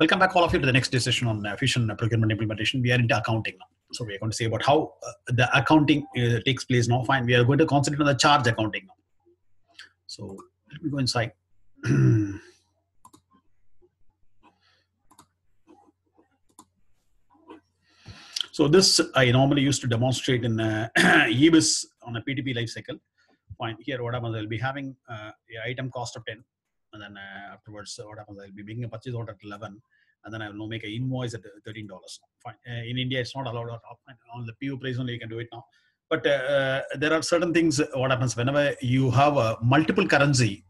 Welcome back all of you to the next session on Fusion procurement implementation. We are into accounting now. So we are going to say about how the accounting takes place now. Fine. We are going to concentrate on the charge accounting now. So let me go inside. So this I normally used to demonstrate in EBIS on a PTP life cycle. Fine. Here what happens, I'll be having item cost of 10. And then afterwards, what happens, I'll be making a purchase order at 11, and then I will now make an invoice at $13. Fine. In India, it's not allowed on the PO price only, you can do it now. But there are certain things, what happens whenever you have a multiple currency,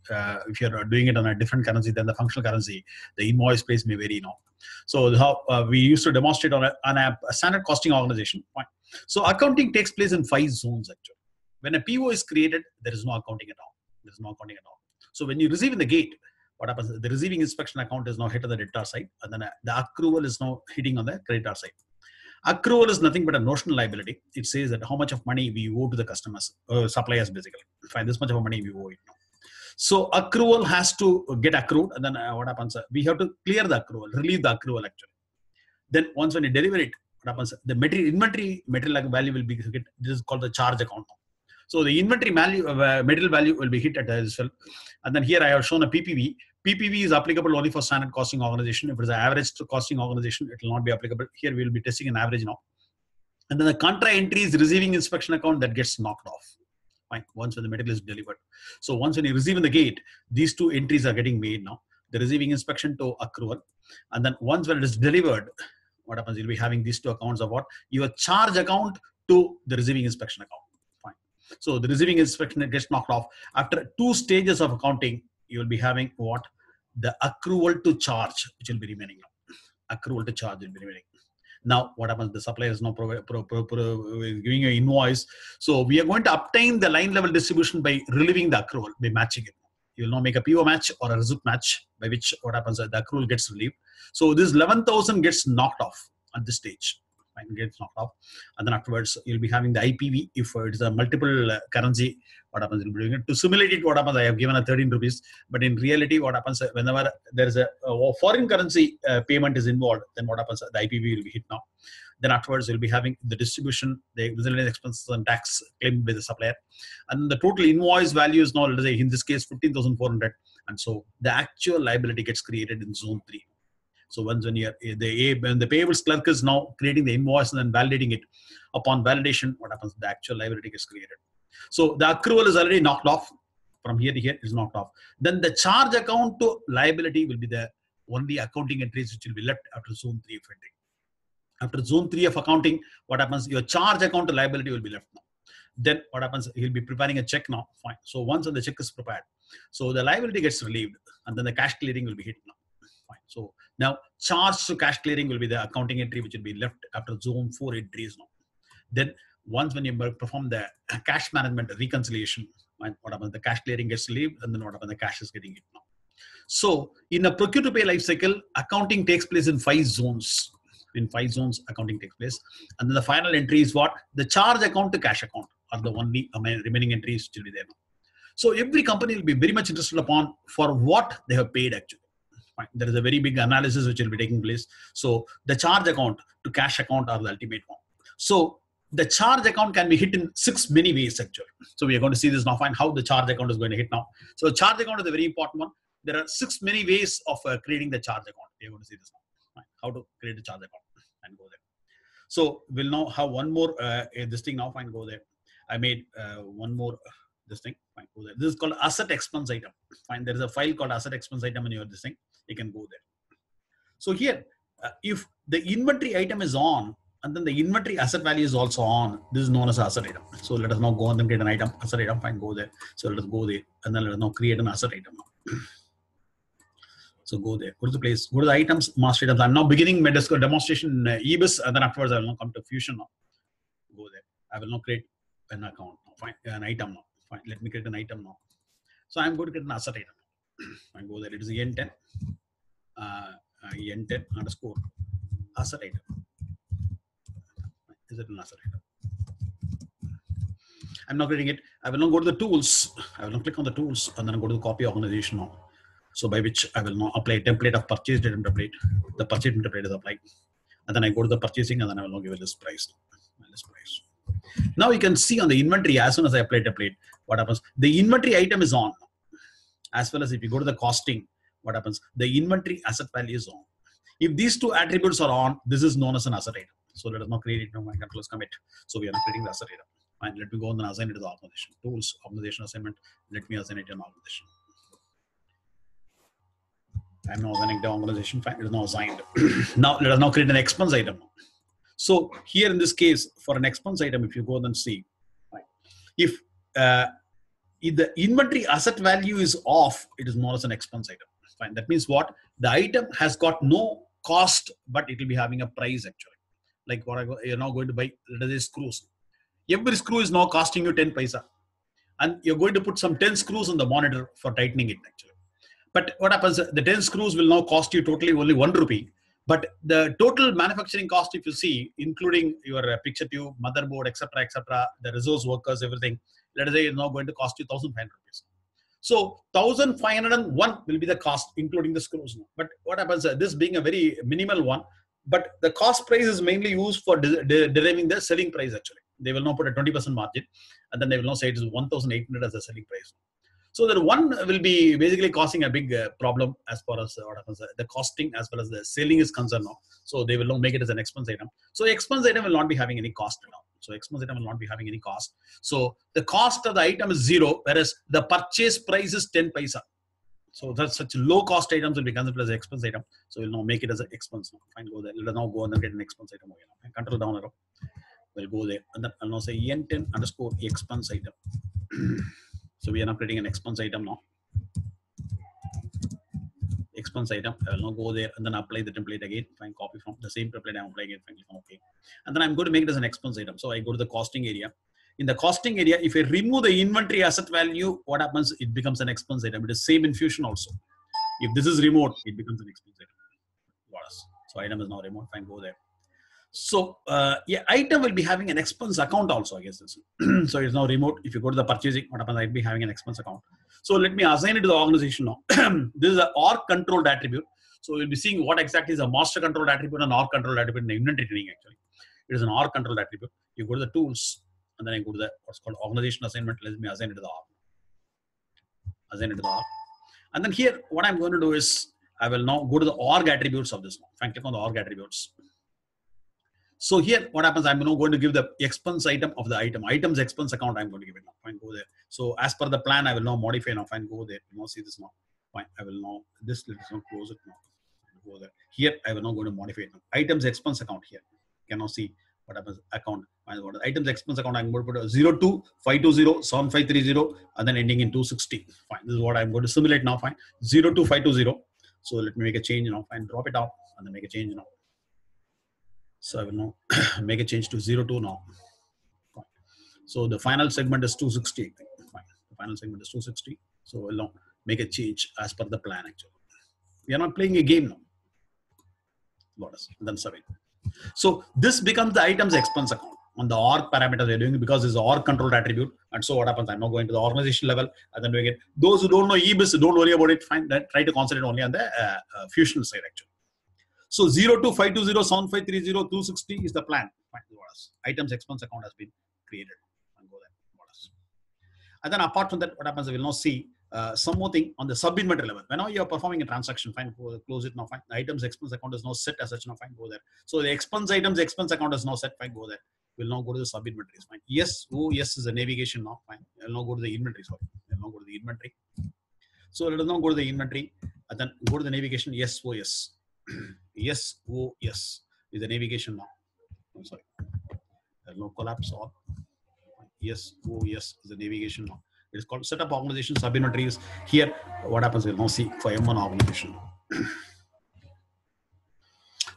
if you're doing it on a different currency than the functional currency, the invoice price may vary now. So how we used to demonstrate on a standard costing organization. Fine. So accounting takes place in 5 zones actually. When a PO is created, there is no accounting at all. There is no accounting at all. So when you receive in the gate, what happens? The receiving inspection account is now hit on the debtor side, and then the accrual is now hitting on the creditor side. Accrual is nothing but a notional liability. It says that how much of money we owe to the customers, suppliers basically. Fine, this much of money we owe it now. So accrual has to get accrued, and then what happens? We have to clear the accrual, relieve the accrual actually. Then once when you deliver it, what happens? The material value will be hit. This is called the charge account now. So the inventory value, material value will be hit at as well. And then here I have shown a PPV. PPV is applicable only for standard costing organization. If it is an average costing organization, it will not be applicable. Here we will be testing an average now. And then the contra entry is receiving inspection account that gets knocked off. Fine. Once when the material is delivered. So once when you receive in the gate, these two entries are getting made now. The receiving inspection to accrual. And then once when it is delivered, what happens? You'll be having these two accounts of what? Your charge account to the receiving inspection account. So the receiving inspection gets knocked off. After 2 stages of accounting, you will be having what? The accrual to charge, which will be remaining now. Accrual to charge will be remaining. Now, what happens? The supplier is now giving an invoice. So we are going to obtain the line level distribution by relieving the accrual, by matching it. You will now make a PO match or a receipt match, by which what happens? The accrual gets relieved. So this 11,000 gets knocked off at this stage. And gets knocked off, and then afterwards you'll be having the IPV. If it is a multiple currency, what happens? You'll be doing it to simulate it. What happens? I have given a 13 rupees, but in reality, what happens whenever there is a foreign currency payment is involved? Then what happens? The IPV will be hit now. Then afterwards, you'll be having the distribution, the miscellaneous expenses and tax claimed by the supplier, and the total invoice value is now, let's say in this case, 15,400, and so the actual liability gets created in zone 3. So once when you're the payables clerk is now creating the invoice and then validating it. Upon validation, what happens? The actual liability gets created. So the accrual is already knocked off. From here to here is knocked off. Then the charge account to liability will be the only accounting entries which will be left after zone 3 of accounting. After zone 3 of accounting, what happens? Your charge account to liability will be left now. Then what happens? He'll be preparing a check now. Fine. So once the check is prepared, so the liability gets relieved, and then the cash clearing will be hit now. So now charge to cash clearing will be the accounting entry which will be left after zone 4 entries now. Then once when you perform the cash management reconciliation, what happens? The cash clearing gets relieved, and then what happens? The cash is getting it now. So in a procure to pay life cycle, accounting takes place in 5 zones. In 5 zones, accounting takes place, and then the final entry is what? The charge account to cash account are the only remaining entries which will be there now. So every company will be very much interested upon for what they have paid actually. There is a very big analysis which will be taking place. So the charge account to cash account are the ultimate one. So the charge account can be hit in 6 many ways actually. So we are going to see this now. Find how the charge account is going to hit now. So charge account is a very important one. There are 6 many ways of creating the charge account. We are going to see this now. How to create a charge account and go there. So we'll now have one more this thing now. Fine, go there. I made one more. This thing, fine, go there. This is called asset expense item. Fine, there is a file called asset expense item in your this thing. You can go there. So here, if the inventory item is on, and then the inventory asset value is also on, this is known as asset item. So let us now go and then create an item, asset item. Fine, go there. So let us go there, and then let us now create an asset item. So go there. Go to the place. Go to the items, master items. I'm now beginning my demonstration in EBIS, and then afterwards I will now come to Fusion now. Go there. I will now create an account. Fine, an item now. Fine, let me create an item now. So I'm going to create an asset item. I go there. It is EN10, EN10 underscore asset item. Is it an asset item? I'm not creating it. I will now go to the tools. I will now click on the tools and then go to the copy organization now. So by which I will now apply template of purchase datum template. The purchase datum template is applied. And then I go to the purchasing, and then I will now give it this price. Now you can see on the inventory, as soon as I apply template, what happens? The inventory item is on. As well as if you go to the costing, what happens? The inventory asset value is on. If these two attributes are on, this is known as an asset item. So let us now create it now. I can close commit. So we are not creating the asset item. And let me go and assign it to the organization. Tools, organization assignment. Let me assign it to an organization. I'm now assigning the organization. Fine, it is now assigned. Now let us now create an expense item. So here in this case, for an expense item, if you go and see, right, if the inventory asset value is off, it is known as an expense item. Fine, that means what? The item has got no cost, but it will be having a price actually. Like what you're now going to buy, let us say screws. Every screw is now costing you 10 paisa. And you're going to put some 10 screws on the monitor for tightening it actually. But what happens, the 10 screws will now cost you totally only 1 rupee. But the total manufacturing cost, if you see, including your picture tube, motherboard, etc., the resource workers, everything, let us say it's now going to cost you 1,500 rupees. So 1,501 will be the cost, including the screws. But what happens, this being a very minimal one, but the cost price is mainly used for deriving the selling price actually. They will now put a 20% margin, and then they will now say it is 1,800 as a selling price. So that one will be basically causing a big problem as far as what happens, the costing as well as the selling is concerned now. So they will now make it as an expense item. So expense item will not be having any cost now. So expense item will not be having any cost. So the cost of the item is 0, whereas the purchase price is 10 paisa. So that's such low cost items will be considered as an expense item. So we'll now make it as an expense. Fine, go there. Let us now go and then get an expense item. Control down arrow. We'll go there. And then I'll now say en10 underscore expense item. So we are now creating an expense item now. Expense item. I will now go there and then apply the template again. Fine, copy from the same template I'm applying it. Okay. And then I'm going to make it as an expense item. So I go to the costing area. In the costing area, if I remove the inventory asset value, what happens? It becomes an expense item. It is same in Fusion also. If this is remote, it becomes an expense item. What else? So item is now remote. Fine, go there. So yeah, item will be having an expense account also, I guess. So it's now remote. If you go to the purchasing, what happens? I'll be having an expense account. So let me assign it to the organization now. This is an org controlled attribute. So we'll be seeing what exactly is a master controlled attribute and org controlled attribute in the inventory training actually. It is an org controlled attribute. You go to the tools and then I go to the what's called organization assignment. Let me assign it to the org. Assign it to the org. And then here, what I'm going to do is I will now go to the org attributes of this now. Fine, click on the org attributes. So here, what happens, I'm now going to give the expense item of the item. Items expense account, I'm going to give it now. Fine, go there. So as per the plan, I will now modify now. Fine, go there. You now see this now. Fine, I will now, this let us now close it now. Go there. Here, I will now go to modify it now. Items expense account here. You can now see what happens, account. Items expense account, I'm going to put a 025207530 and then ending in 260. Fine, this is what I'm going to simulate now. Fine, 02520. So let me make a change now. Fine, drop it down and then make a change now. So I will now make a change to 02 now. Fine. So the final segment is 260. Fine. The final segment is 260. So we'll now make a change as per the plan actually. We are not playing a game now. Got us. Then submit. So this becomes the item's expense account on the org parameters we are doing because it's an org controlled attribute. And so what happens? I'm now going to the organization level and then doing it. Those who don't know EBIS, don't worry about it. Fine. Try to concentrate only on the Fusion side actually. So 025207530 260 is the plan. Fine, items expense account has been created. And then apart from that, what happens? We will now see some more thing on the sub-inventory level. Whenever you are performing a transaction, fine, close it now. Fine, the items expense account is now set as such. Now, fine, go there. So the expense items expense account is now set. Fine, go there. We'll now go to the sub-inventories. Fine. Yes, oh yes is the navigation now. Fine. We'll now go to the inventory. Sorry, we'll now go to the inventory. So let us now go to the inventory and then go to the navigation. Yes, oh yes. Yes, oh yes, is the navigation now. I'm sorry, no collapse all. Yes, oh yes, is the navigation now. It is called setup organization sub inventories. Here, what happens? We'll now see for M1 organization.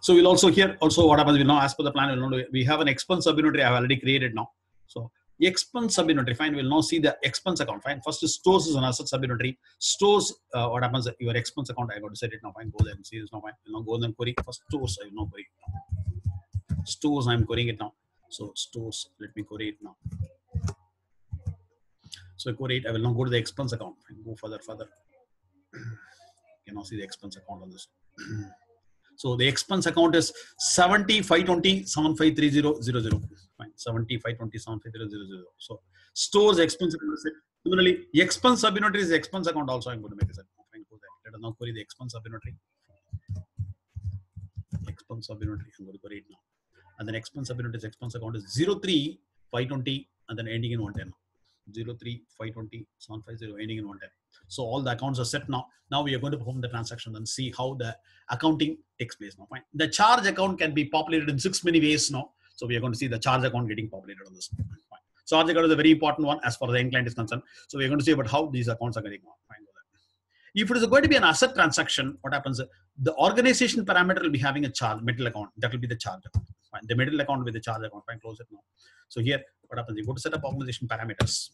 So we'll also here also what happens? We now as per the plan we have an expense sub inventory I've already created now. So expense sub inventory, fine, we'll now see the expense account. Fine, first is stores is an asset sub inventory. Stores, what happens? Your expense account, I got to set it now. Fine, go there and see this now. Fine, we'll now go there and query. First, stores, I will now query it now. Stores, I'm querying it now. So, stores, let me query it now. So, I query it, I will now go to the expense account. Fine, go further. you know, see the expense account on this. So the expense account is 7520753000. Fine, 7520753000. So stores expense. Similarly, expense sub-unitary is expense account also. I'm going to make this. Fine, go there. Let us now query the expense sub-unitary. Expense sub-unitary. I'm going to query it now. And then expense sub-unitary expense account is 03520 and then ending in 110. 03520 750 ending in 110. So all the accounts are set now. Now we are going to perform the transaction and see how the accounting takes place now. Fine. The charge account can be populated in many ways now. So we are going to see the charge account getting populated on this. Fine. Charge account is a very important one as far as the end client is concerned. So we are going to see about how these accounts are getting on. Fine. If it is going to be an asset transaction, what happens? The organization parameter will be having a charge metal account. That will be the charge account. Fine. The metal account with the charge account. Fine. Close it now. So here, what happens? You go to set up organization parameters.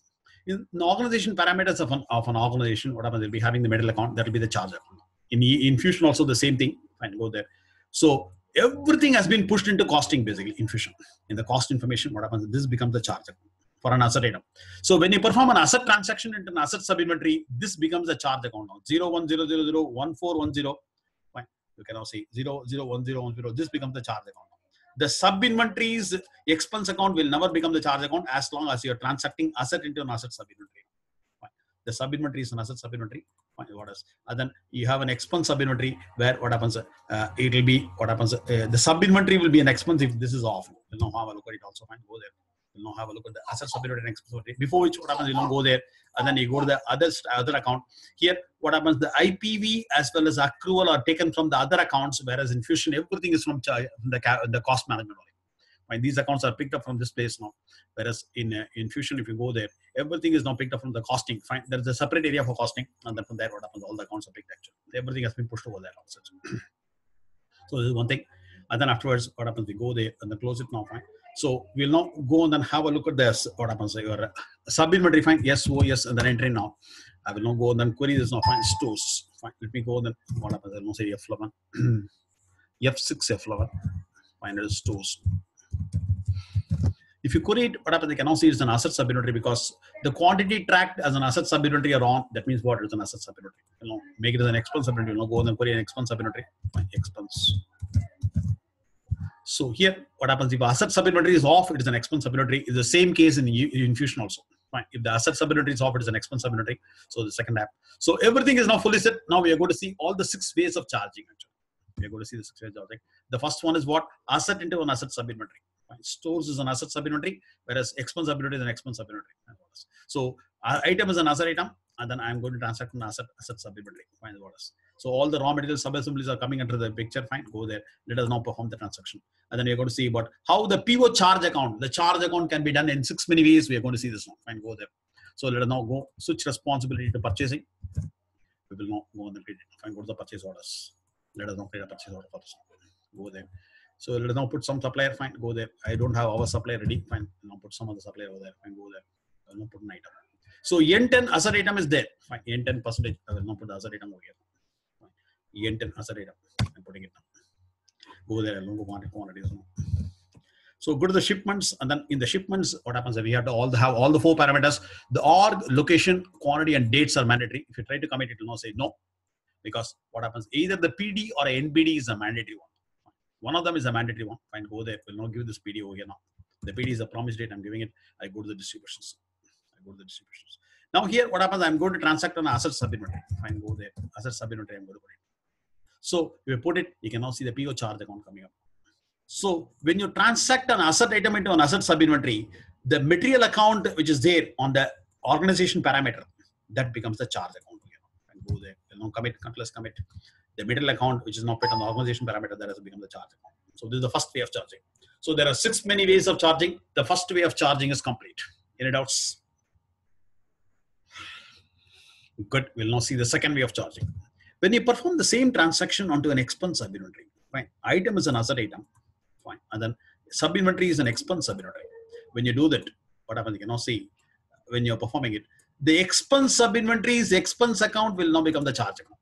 In the organization parameters of an organization, what happens? They'll be having the metal account. That will be the charge account. In Fusion also the same thing. Fine, go there. So everything has been pushed into costing basically in Fusion. In the cost information, what happens? This becomes the charge account for an asset item. So when you perform an asset transaction into an asset sub-inventory, this becomes a charge account. 010001410. Fine, you can now see 001010. This becomes the charge account. The sub-inventories expense account will never become the charge account as long as you are transacting asset into an asset sub-inventory. The sub-inventory is an asset sub-inventory. What else? And then you have an expense sub-inventory where what happens? It will be what happens? The sub-inventory will be an expense if this is off. We'll now have a look at it also. Fine, go there. We'll now have a look at the asset sub-inventory and expense sub-inventory. Before which, what happens? You now go there, and then you go to the other account. Here, what happens? The IPV as well as accrual are taken from the other accounts, whereas in Fusion, everything is from the cost management only. Fine, these accounts are picked up from this place now. Whereas in Fusion, if you go there, everything is now picked up from the costing. Fine, there is a separate area for costing, and then from there, what happens? All the accounts are picked actually. Everything has been pushed over there also. So this is one thing. And then afterwards, what happens? We go there and then close it now. Fine. So we'll now go and then have a look at this. What happens? Your sub-inventory, fine. Yes, oh yes, and then entry now. I will now go and then query this now. Fine, stores. Fine. Let me go and then what happens? I'll now say F11. F6, F11. Fine, it is stores. If you query it, what happens? You can now see it's an asset sub-inventory because the quantity tracked as an asset sub-inventory are on. That means what? It's an asset sub-inventory. You know, make it as an expense sub-inventory. You know, go and then query an expense sub-inventory. Fine, expense. So here, what happens if asset sub-inventory is off, it is an expense sub-inventory. It's the same case in Fusion also. Fine. If the asset sub-inventory is off, it is an expense sub-inventory. So the second app. So everything is now fully set. Now we are going to see all the 6 ways of charging. Actually, we are going to see the 6 ways of charging. The first one is what? Asset into an asset sub-inventory. Stores is an asset sub-inventory, whereas expense sub-inventory is an expense sub-inventory. So our item is an asset item, and then I am going to transact an asset sub-inventory. Fine. So all the raw material sub-assemblies are coming under the picture. Fine, go there. Let us now perform the transaction. And then we are going to see about how the PO charge account, the charge account can be done in 6 many ways. We are going to see this now. Fine, go there. So let us now go switch responsibility to purchasing. We will now go on the credit. Fine, go to the purchase orders. Let us now create a purchase order first. Go there. So let us now put some supplier. Fine, go there. I don't have our supplier ready. Fine, now put some other supplier over there. Fine, go there. I will now put an item. So N10 asset item is there. Fine, N10%. I will now put the asset item over here. N10 asset item. I'm putting it now. Go there and look at quantities now. So go to the shipments, and then in the shipments, what happens is we have to have all the 4 parameters. The org, location, quantity, and dates are mandatory. If you try to commit, it will not say no, because what happens? Either the PD or NBD is a mandatory one. One of them is a mandatory one. Fine, go there. We'll not give this PD over here now. The PD is a promised date. I'm giving it. I go to the distributions. Now here, what happens? I'm going to transact on asset sub-inventory. Fine, go there. Asset sub-inventory. I'm going to put it. So if you put it, you can now see the PO charge account coming up. So when you transact an asset item into an asset sub-inventory, the material account which is there on the organization parameter, that becomes the charge account. And go there, you know, commit, countless commit. The material account which is now put on the organization parameter, that has become the charge account. So this is the first way of charging. So there are 6 many ways of charging. The first way of charging is complete. Any doubts? Good. We'll now see the second way of charging. When you perform the same transaction onto an expense sub-inventory, fine. Item is an asset item, fine. And then sub-inventory is an expense sub-inventory. When you do that, what happens? You can now see when you're performing it, the expense sub-inventory's expense account will now become the charge account.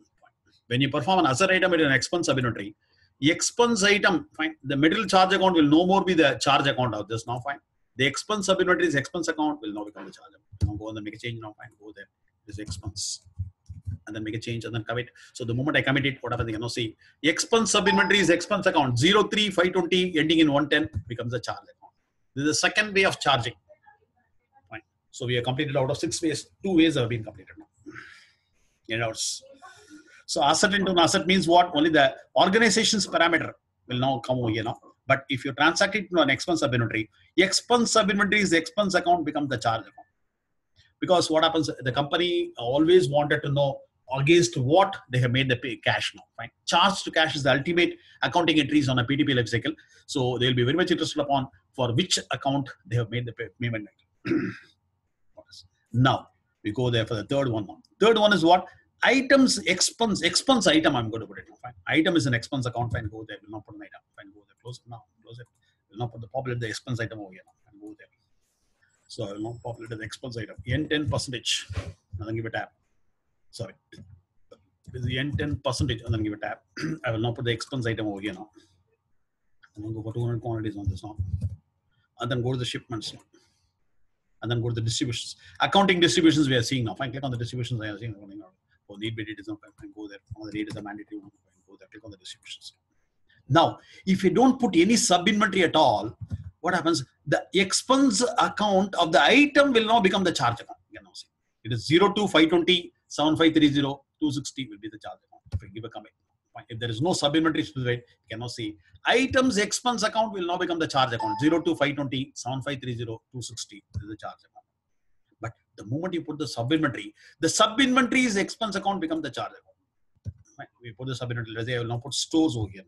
Fine. When you perform an asset item into an expense sub-inventory, the expense item, fine. The middle charge account will no more be the charge account of this now, fine. The expense sub-inventory's expense account will now become the charge account. Now go on and make a change now, fine. Go there. This expense. and then make a change and then commit. So the moment I commit it, what happens? You can now see expense sub inventory is expense account 03520 ending in 110 becomes a charge account. This is the second way of charging. Fine. So we have completed out of 6 ways, 2 ways have been completed now. So asset into asset means what? Only the organization's parameter will now come over here now. But if you transact it to an expense sub inventory, expense sub inventory is the expense account becomes the charge account. Because what happens, the company always wanted to know against what they have made the pay cash now. Right? Charge to cash is the ultimate accounting entries on a PTP lifecycle. So they will be very much interested upon for which account they have made the payment. Now we go there for the third one. Third one is what? Items expense item. I'm going to put it. Fine. Item is an expense account. Fine, go there. We'll not put an item. Fine, go there. Close it now. Close it. We'll not put the popular the expense item over here. Now. Go there. So I will not populate the expense item. N10%. And then give a tab. Sorry, this is the N10%. And then give a tab. I will now put the expense item over here now. And then go for 200 quantities on this now. And then go to the shipments. And then go to the distributions. Accounting distributions we are seeing now. Fine, click on the distributions I am seeing. For need bid, it is not. Go there. For the rate is a mandatory one. Go there. Click on the distributions. Now, if you don't put any sub inventory at all, what happens? The expense account of the item will now become the charge account. You can now see it is 02520 7530 260 will be the charge account. If you give a commit, if there is no sub inventory specified, you can now see items expense account will now become the charge account. 02520 7530 260 is the charge account. But the moment you put the sub inventory's expense account becomes the charge account. Fine. We put the sub inventory. Let's say I will now put stores over here.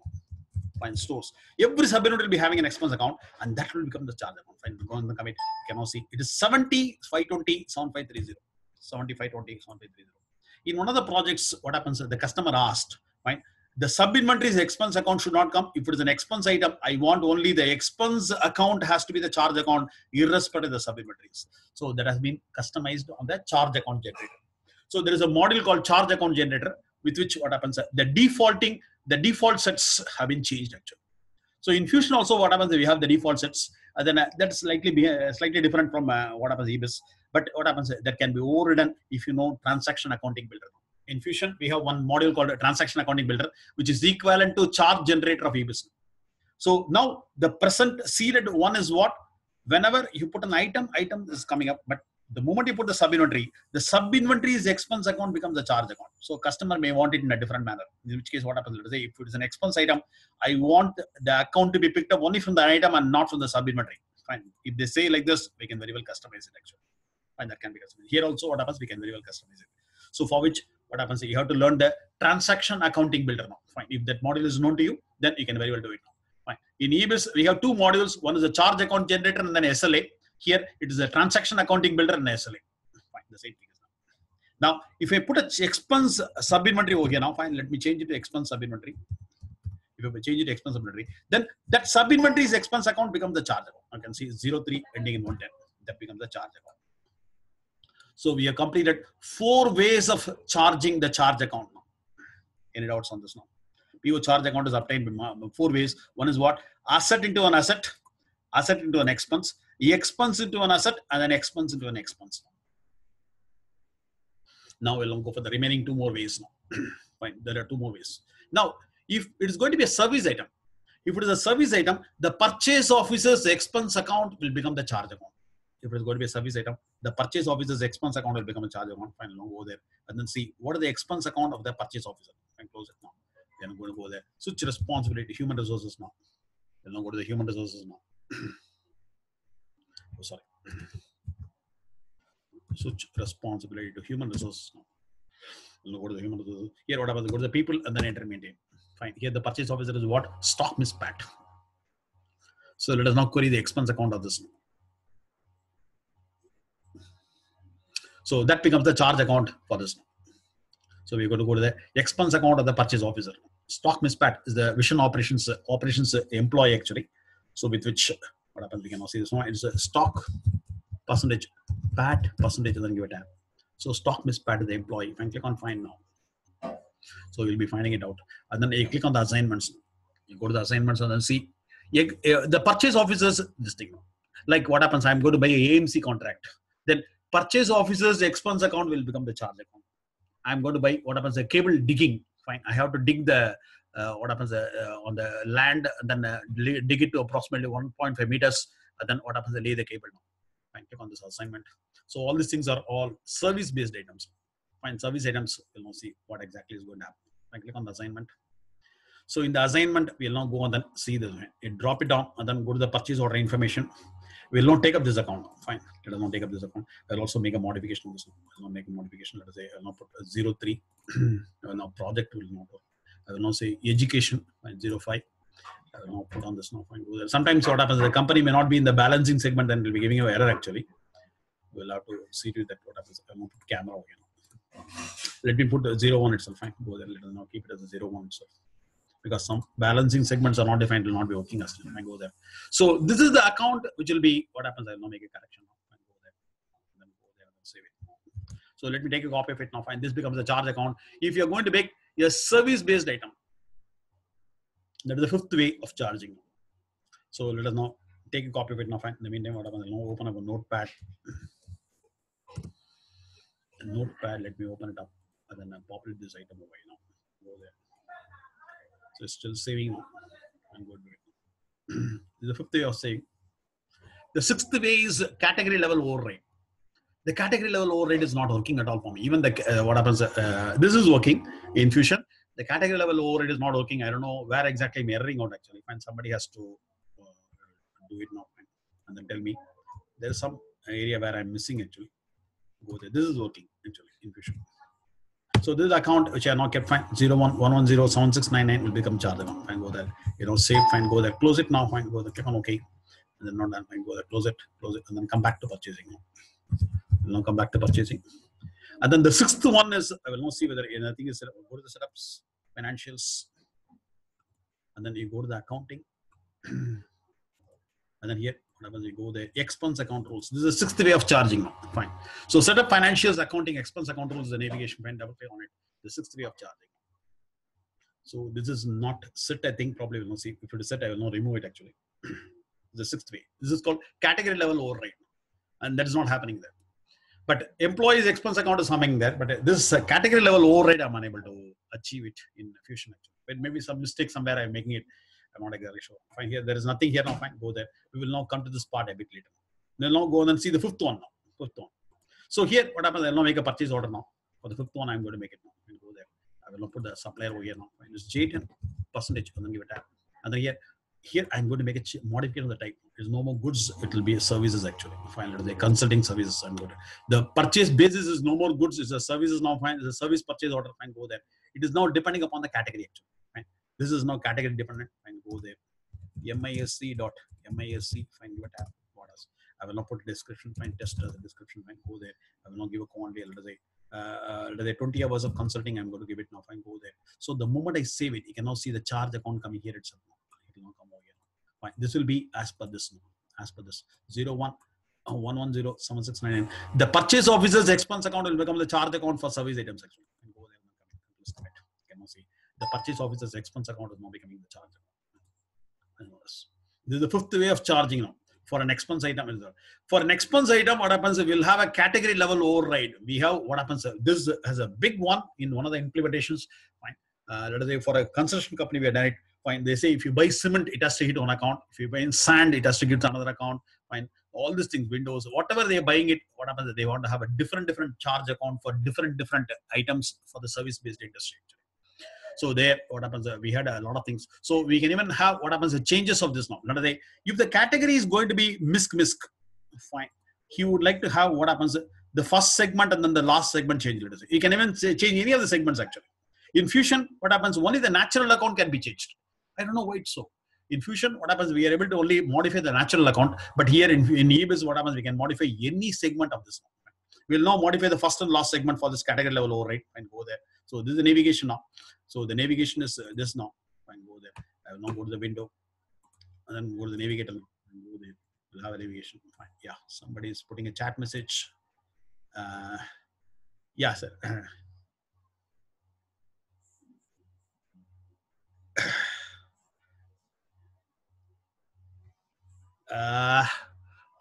Fine, stores. Every sub unit will be having an expense account, and that will become the charge account. Fine, go on the commit. You can now see it is 7520 7530. 7520 7530. In one of the projects, what happens? The customer asked, fine, the sub inventory's expense account should not come. If it is an expense item, I want only the expense account has to be the charge account, irrespective of the sub inventories. So that has been customized on the charge account generator. So there is a module called charge account generator, with which what happens? The default sets have been changed actually. So in Fusion also, what happens? We have the default sets, and then that's slightly different from what happens EBIS. But what happens? That can be overridden if you know transaction accounting builder. In Fusion, we have one module called Transaction Accounting Builder, which is equivalent to charge generator of EBIS. So now the present seeded one is what? Whenever you put an item, item is coming up. But the moment you put the sub inventory's expense account becomes the charge account. So customer may want it in a different manner. In which case, what happens? Let's say if it is an expense item, I want the account to be picked up only from the item and not from the sub inventory. Fine. If they say like this, we can very well customize it actually. Fine, that can be customized. Here also, what happens? We can very well customize it. So for which, what happens? You have to learn the transaction accounting builder now. Fine. If that module is known to you, then you can very well do it now. Fine. In EBIS, we have 2 modules. One is the charge account generator and then SLA. Here it is a transaction accounting builder and SLA. Fine, the same thing is now. Now, if I put an expense sub inventory over here now, fine, let me change it to expense sub inventory. If I change it to expense sub inventory, then that sub inventory's expense account becomes the charge account. You can see 03 ending in 110. That becomes the charge account. So we have completed 4 ways of charging the charge account now. Any doubts on this now? PO charge account is obtained in 4 ways. One is what? Asset into an asset, asset into an expense, expense into an asset, and then expense into an expense. Now we'll go for the remaining 2 more ways now. Fine, there are 2 more ways. Now, if it is going to be a service item, if it is a service item, the purchase officer's expense account will become the charge account. If it is going to be a service item, the purchase officer's expense account will become a charge account. Fine, now go there and then see what are the expense account of the purchase officer. Fine, close it now. Then I'm going to go there. Switch responsibility to human resources now. Then I'll go to the human resources now. Oh, sorry. Switch responsibility to human resources. Now, go to the human resources. Here, what happens? Go to the people and then enter maintain. Fine. Here, the purchase officer is what? Stock Mispat. So let us now query the expense account of this. So that becomes the charge account for this. So we're going to go to the expense account of the purchase officer. Stock Mispat is the Vision operations employee actually. So with which. What happens? We can now see this one. It's a stock percentage, pat percentage, and then give a tab. So stock mispat is the employee. If I click on find now, so you'll be finding it out. And then you click on the assignments. You go to the assignments and then see the purchase officers. This thing, like what happens? I'm going to buy an AMC contract. Then purchase officers' expense account will become the charge account. I'm going to buy what happens the cable digging. Fine, I have to dig the what happens on the land, then dig it to approximately 1.5 meters. And then what happens? They lay the cable down. Fine, click on this assignment. So all these things are all service-based items. Fine, service items. We'll now see what exactly is going to happen. Fine, click on the assignment. So in the assignment, we'll now go and then see this. It drop it down and then go to the purchase order information. We'll not take up this account. Fine, let us not take up this account. I'll also make a modification. This one. I'll not make a modification. Let us say I'll not put 03. Now project will not work. I will now say education 05. I will now put on this now. Sometimes what happens, the company may not be in the balancing segment, then it will be giving you an error actually. We'll have to see to that what happens. I will put camera again. Let me put 01 itself. Fine, go there. Let us now keep it as a 01 itself. Because some balancing segments are not defined, will not be working as I go there. So this is the account which will be what happens. I will now make a correction now. Fine, go there. And then go there and save it. So let me take a copy of it now. Fine, this becomes a charge account. If you are going to make a service-based item, that is the fifth way of charging. So let us now take a copy of it now. Fine. In the meantime, what happens? I'll now open up a notepad. A notepad. Let me open it up and then I'll populate this item away now. Go there. So it's still saving. I'm going to do it. The fifth way of saving. The sixth way is category level override. The category level override is not working at all for me. Even the what happens? This is working in Fusion. The category level override is not working. I don't know where exactly I'm erroring out actually. Fine, somebody has to do it now and then tell me there's some area where I'm missing actually. Go there. This is working actually in Fusion. So this account which I now kept, fine, 01110769 will become charge account. Fine, go there. You know, save, fine, go there, close it now, fine, go there, click on OK. And then not done, fine, go there, close it, and then come back to purchasing. We'll now come back to purchasing. And then the sixth one is I will now see whether anything is set up. Go to the setups, financials, and then you go to the accounting. And then here, what happens? You go there, expense account rules. This is the sixth way of charging now. Fine. So set up financials, accounting, expense account rules, the navigation. Fine, double click on it. The sixth way of charging. So this is not set, I think probably will not see. If it is set, I will not remove it actually. The sixth way. This is called category level override. And that is not happening there. But employees expense account is something there. But this category level override, I'm unable to achieve it in Fusion actually. But maybe some mistake somewhere I'm making it. I'm not exactly sure. Fine, here there is nothing here now. Fine, go there. We will now come to this part a bit later. We'll now go on and see the fifth one now. Fifth one. So here, what happens? I'll now make a purchase order now. For the fifth one, I'm going to make it now. We'll go there. I will now put the supplier over here now. Fine, it's J10 percentage, and then give it a tap. And then here I'm going to make a modification of the type. There's no more goods. It will be services actually. Fine, let us say consulting services. I'm going to the purchase basis is no more goods. It's a services now. Fine, it's a service purchase order. Fine, go there. It is now depending upon the category actually. Fine, this is now category dependent. Fine, go there. MISC. Fine, give a tab. What else? I will now put a description. Fine, test as a description. Fine, go there. I will now give a quantity. Let us say 20 hours of consulting. I'm going to give it now. Fine, go there. So the moment I save it, you can now see the charge account coming here itself. It will not come over here. Fine, this will be as per this. As per this 01110769. The purchase officer's expense account will become the charge account for service items actually. Go there and come. You can now see. The purchase officer's expense account is now becoming the charge account. This is the fifth way of charging now for an expense item. For an expense item, what happens? We'll have a category level override. We have what happens? This has a big one in one of the implementations. Fine. Let us say for a construction company, we have done it. Fine. They say if you buy cement, it has to hit one account. If you buy sand, it has to get to another account. Fine. All these things, windows, whatever they are buying it, what happens? They want to have a different charge account for different items for the service-based industry. So there, what happens? We had a lot of things. So we can even have what happens the changes of this now. If the category is going to be misc, fine. He would like to have what happens the first segment and then the last segment change. You can even say change any of the segments actually. In Fusion, what happens? Only the natural account can be changed. I don't know why it's so. In Fusion, what happens? We are able to only modify the natural account. But here in EBIS, what happens? We can modify any segment of this. We will now modify the first and last segment for this category level override and go there. So this is the navigation now. So the navigation is this now. Fine, go there. I will now go to the window and then go to the navigator. Go there. We'll have a navigation. Fine. Yeah, somebody is putting a chat message. Yeah, sir.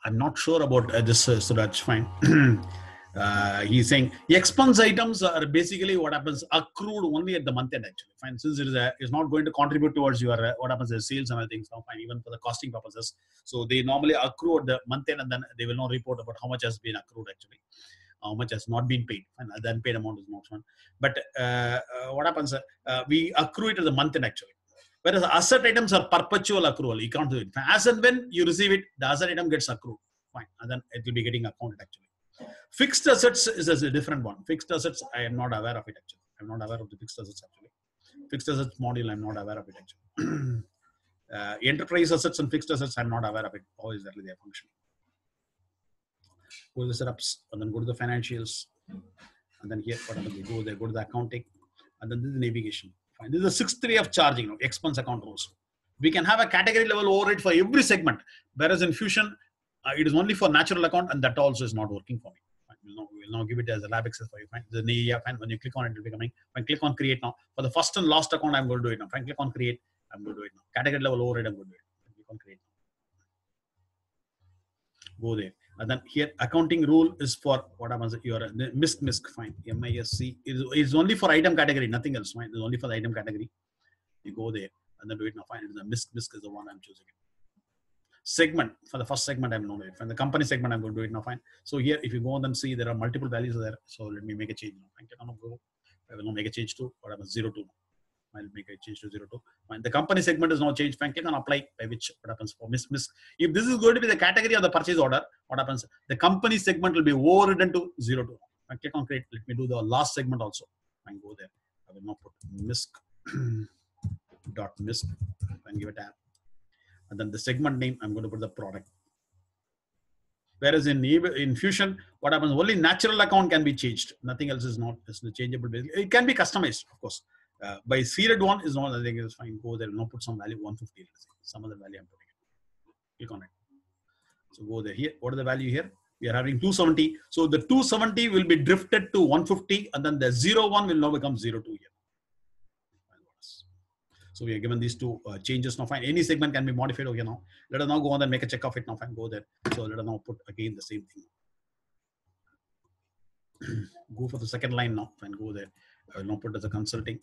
I'm not sure about this, Suraj. Fine. He's saying expense items are basically what happens accrued only at the month end actually. Fine, since it is it's not going to contribute towards your what happens as sales and other things now. Fine, even for the costing purposes. So they normally accrue at the month end, and then they will not report about how much has been accrued actually, how much has not been paid, and the unpaid amount is not one. But what happens? We accrue it at the month end actually. Whereas asset items are perpetual accrual. You can't do it. As and when you receive it, the asset item gets accrued. Fine, and then it will be getting accounted actually. Fixed assets is a different one. Fixed assets, I am not aware of it actually. I'm not aware of the fixed assets actually. Fixed assets module, I'm not aware of it actually. Enterprise assets and fixed assets, I'm not aware of it. How is that their function? Go to the setups and then go to the financials. And then here, whatever they go there, go to the accounting. And then this is the navigation. Fine. This is the sixth way of charging, you know, expense account rules. We can have a category level override for every segment. Whereas in Fusion, it is only for natural account, and that also is not working for me. We'll now give it as a lab access for you. Fine. The NIA, fine. When you click on it, it will be coming. Fine. Click on create now. For the first and last account, I'm going to do it now. Fine. Click on create. I'm going to do it now. Category level override, I'm going to do it. Click on create. Go there. And then here, accounting rule is for what happens. You are MISC, fine. MISC is only for item category, nothing else. Fine. It's only for the item category. You go there and then do it now. Fine. The MISC is the one I'm choosing. Segment, for the first segment I'm going to do it. For the company segment I'm going to do it now. Fine. So here if you go and then see there are multiple values there. So let me make a change now. I will now make a change to what happens 02. I'll make a change to 02. Fine. The company segment is now changed. Fine. Click on apply, by which what happens for MISC. If this is going to be the category of the purchase order, what happens? The company segment will be overridden to 02. Fine. Click on create. Let me do the last segment also. Fine. Go there. I will now put MISC dot MISC and give it a tab. And then the segment name, I'm going to put the product. Whereas in Fusion, what happens? Only natural account can be changed. Nothing else is not changeable. It can be customized, of course. By seeded one is not. I think it's fine. Go there. Now put some value 150. Some other value I'm putting it. Click on it. So go there. Here, what are the value here? We are having 270. So the 270 will be drifted to 150, and then the 01 will now become 02 here. So we are given these two changes now. Fine. Any segment can be modified over here now. Let us now go on and make a check of it now. Fine. Go there. So let us now put again the same thing. Go for the second line now. Fine. Go there. I will now put it as a consulting.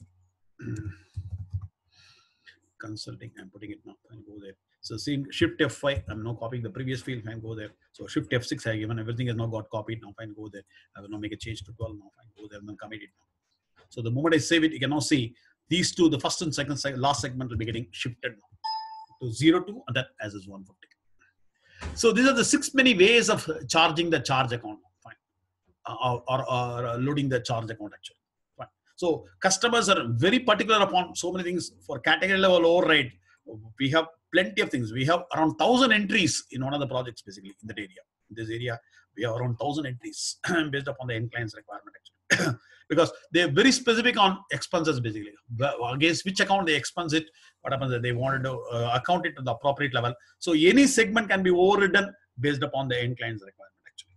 Consulting. I'm putting it now. Fine. Go there. So same shift F5. I'm now copying the previous field. Fine. Go there. So shift F6. I have given everything has now got copied now. Fine. Go there. I will now make a change to 12 now. Fine. Go there and then commit it now. So the moment I save it, you can now see these two, the first and second, last segment will be getting shifted now to 02 and that as is 150. So these are the six many ways of charging the charge account, fine, or loading the charge account actually. Fine. So customers are very particular upon so many things for category level override. We have plenty of things. We have around 1,000 entries in one of the projects basically in that area. In this area, we have around 1,000 entries based upon the end client's requirement actually. Because they are very specific on expenses basically. Against which account they expense it, what happens that they wanted to account it to the appropriate level. So any segment can be overridden based upon the end client's requirement actually.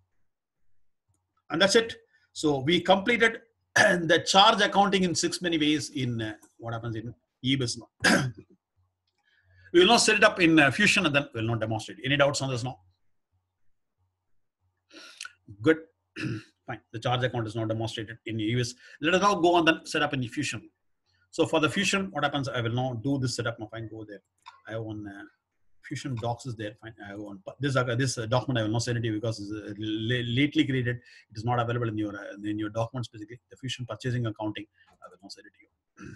And that's it. So we completed the charge accounting in six many ways in what happens in EBIS now. We will not set it up in Fusion and then we will not demonstrate. Any doubts on this now? Good. Fine. The charge account is not demonstrated in EBIS. Let us now go on then set up in Fusion. So for the Fusion, what happens? I will now do this setup now. Fine, go there. I have one Fusion docs is there. Fine, I have one. This document I will not send it to you because it's lately created. It is not available in your documents basically. The Fusion purchasing accounting. I will not send it to you.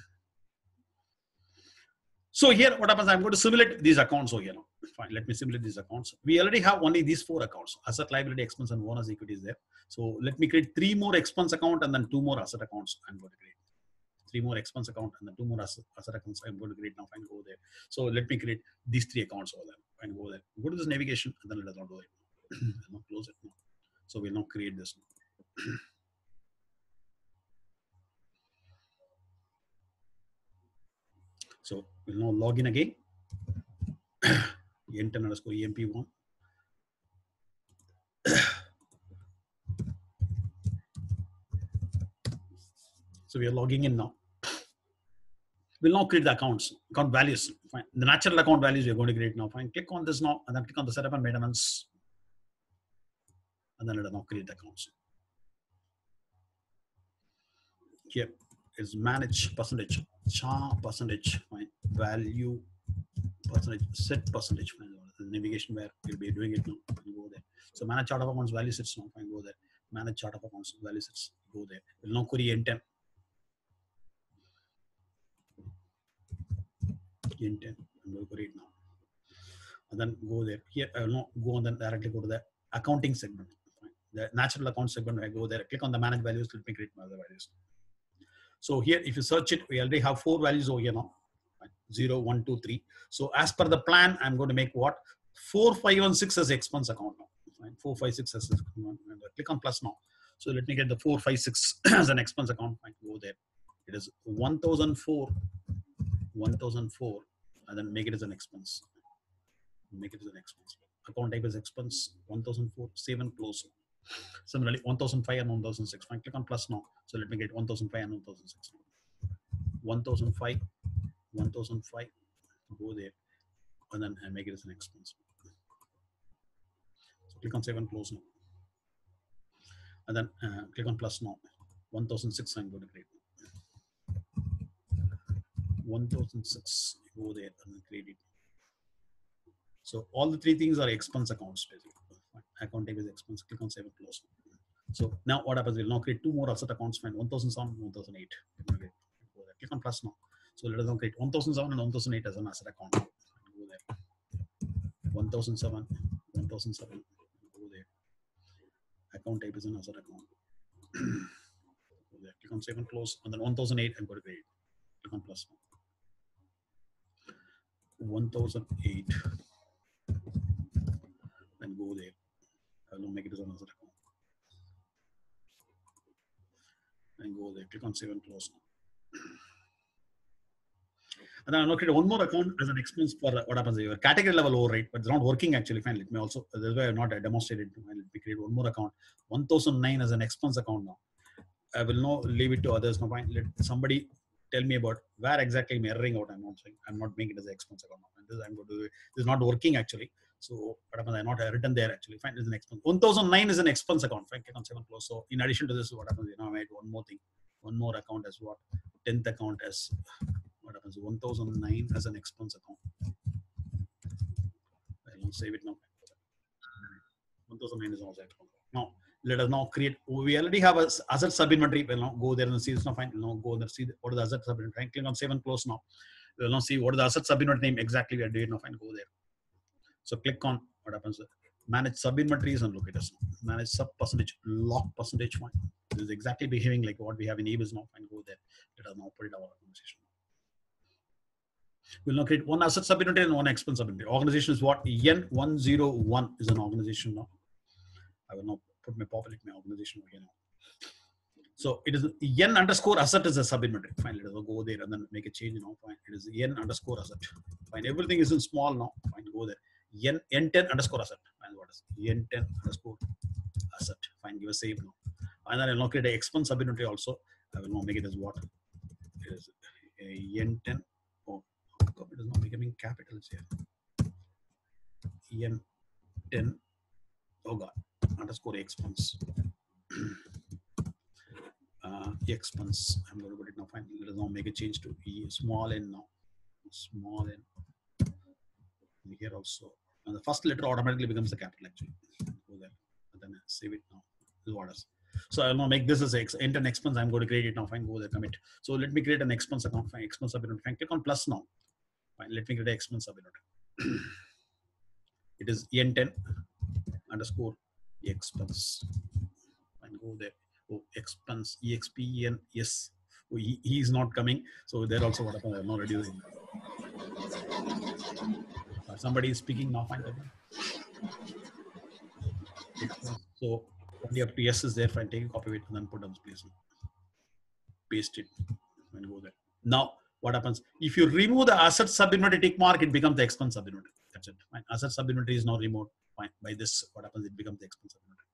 So here, what happens? I'm going to simulate these accounts over here now. Fine, let me simulate these accounts. We already have only these four accounts: asset, liability, expense, and owner's equity is there. So let me create three more expense accounts and then two more asset accounts. I'm going to create three more expense accounts and then two more asset accounts. I'm going to create now. Fine, go there. So let me create these three accounts over there. Fine, go there. Go to this navigation and then let us not do it. I'll not close it now. So we'll now create this. So we'll now log in again. Enter underscore emp1. So we are logging in now. We'll now create the accounts, account values. Fine. The natural account values we are going to create now. Fine. Click on this now and then click on the setup and maintenance. And then let us now create the accounts. Yep, is manage percentage, char percentage, fine, value percentage, set percentage, fine. The navigation where we'll be doing it now, we'll go there. So manage chart of accounts, value sets, now, fine, go there. Manage chart of accounts, value sets, go there. We'll now query N10. N10, I'm going to query it now. And then go there. Here, I will not go and then directly go to the accounting segment. Fine. The natural account segment, I go there, click on the manage values, let me create my other values. So here, if you search it, we already have 4 values over here now. 0, 1, 2, 3. So as per the plan, I'm going to make what? 4, 5, 1, 6 as expense account now. Right? 4, 5, 6 as expense account. Click on plus now. So let me get the 4, 5, 6 as an expense account. Right? Go there. It is 1004. 1004. And then make it as an expense. Make it as an expense. Account type is expense. 1004. Save and close. Similarly, 1005 and 1006. Fine. Click on plus now. So let me get 1005 and 1006. 1005. 1005, go there, and then I make it as an expense. So click on save and close now, and then click on plus now. 1006, I'm going to create 1006, go there, and then create it. So all the 3 things are expense accounts basically. Account type is expense. Click on save and close. So now what happens? We'll now create 2 more asset accounts. Find 1007, 1008. Okay. Go there. Click on plus now. So let us now create 1007 and 1008 as an asset account. Go there. 1007, 1007. Go there. Account type is an asset account. Go there. Click on save and close. And then 1008, I'm going to create. Click on plus. 1008. And go there. I will make it as an asset account. And go there. Click on save and close. And then I'm going to create 1 more account as an expense for what happens here. Category level override, but it's not working actually. Fine, let me also, that's why I've not demonstrated. Let me create 1 more account. 1009 as an expense account now. I will now leave it to others. Now, fine, let somebody tell me about where exactly I'm erroring out. I'm not saying, I'm not making it as an expense account now. And this, I'm going to do it. This is not working actually. So, what happens? I'm not written there actually. Fine, it's an expense. 1009 is an expense account. Fine, click on 7 close. So, in addition to this, what happens? You know, I made 1 more thing. 1 more account as what? 10th account as. What happens? 1009 as an expense account. I will save it now. 1009 is also account. Now let us now create. We already have a asset sub inventory. We'll now go there and see. It's not fine. We'll now go there, see the, what is the asset sub inventory. Click on save and close now. We'll now see what is the asset sub inventory name exactly. We are doing now. Fine, go there. So click on what happens. Manage sub inventories and look at us. Manage sub percentage lock percentage one. This is exactly behaving like what we have in EBIS now. Fine, go there. Let us now put it our organization. We'll now create 1 asset subunit and 1 expense subunit. Organization is what? N101 is an organization now. I will now put my populate my organization over here now. So it is N underscore asset is a subunit. Fine, let us go there and then make a change now. Fine, it is N underscore asset. Fine, everything is in small now. Fine, go there. N10 underscore asset. Fine, what is N10 underscore asset? Fine, give a save now. And then I'll now create an expense subunit also. I will now make it as what? It is N10. It is not becoming capitals here. N10. Oh god. Underscore expense. Expense. I'm going to put it now. Fine. Let us now make a change to small n now. Small n. And here also. And the first letter automatically becomes the capital actually. Go there. And then I save it now. This is what is. So I'll now make this as N10 expense. I'm going to create it now. Fine. Go there. Commit. So let me create an expense account. Fine. Expense account. Fine. Click on plus now. Fine, let me get an expense subunit. It is N10 underscore expense. Fine, go there. Oh, expense, EXPEN, yes. Oh, he is not coming. So there also what happened, I'm not reducing. Somebody is speaking now. Fine. So only up to yes is there. Fine, take a copy of it and then put on this place. Paste it and go there. Now, what happens? If you remove the asset subinventory tick mark, it becomes the expense subinventory. That's it. Fine. Asset subinventory is now removed. Fine. By this, what happens? It becomes the expense subinventory.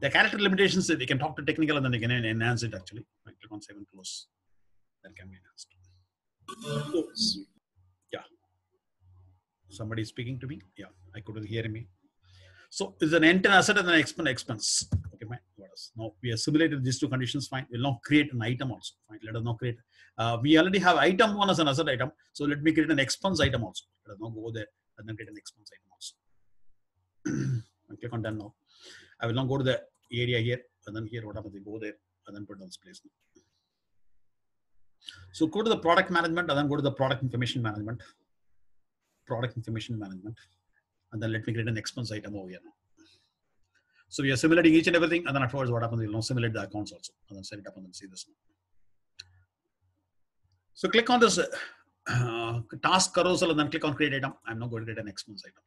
The character limitations, we can talk to technical and then we can enhance it actually. Right. Click on save and close. That can be enhanced. Oops. Yeah. Somebody is speaking to me. Yeah. I couldn't hear me. So it's an N10 asset and an expense. Okay, fine. What us. Now we assimilated these two conditions, fine. We'll now create an item also, fine. Let us now create. We already have item one as an asset item. So let me create an expense item also. Let us now go there and then create an expense item also. I'll click on done now. I will now go to the area here and then here, what happens? Go there and then put down this place. So go to the product management and then go to the product information management, and then let me create an expense item over here. So we are simulating each and everything, and then afterwards, what happens? We'll now simulate the accounts also, and then set it up and then see this. So click on this task carousel and then click on create item. I'm now going to create an expense item.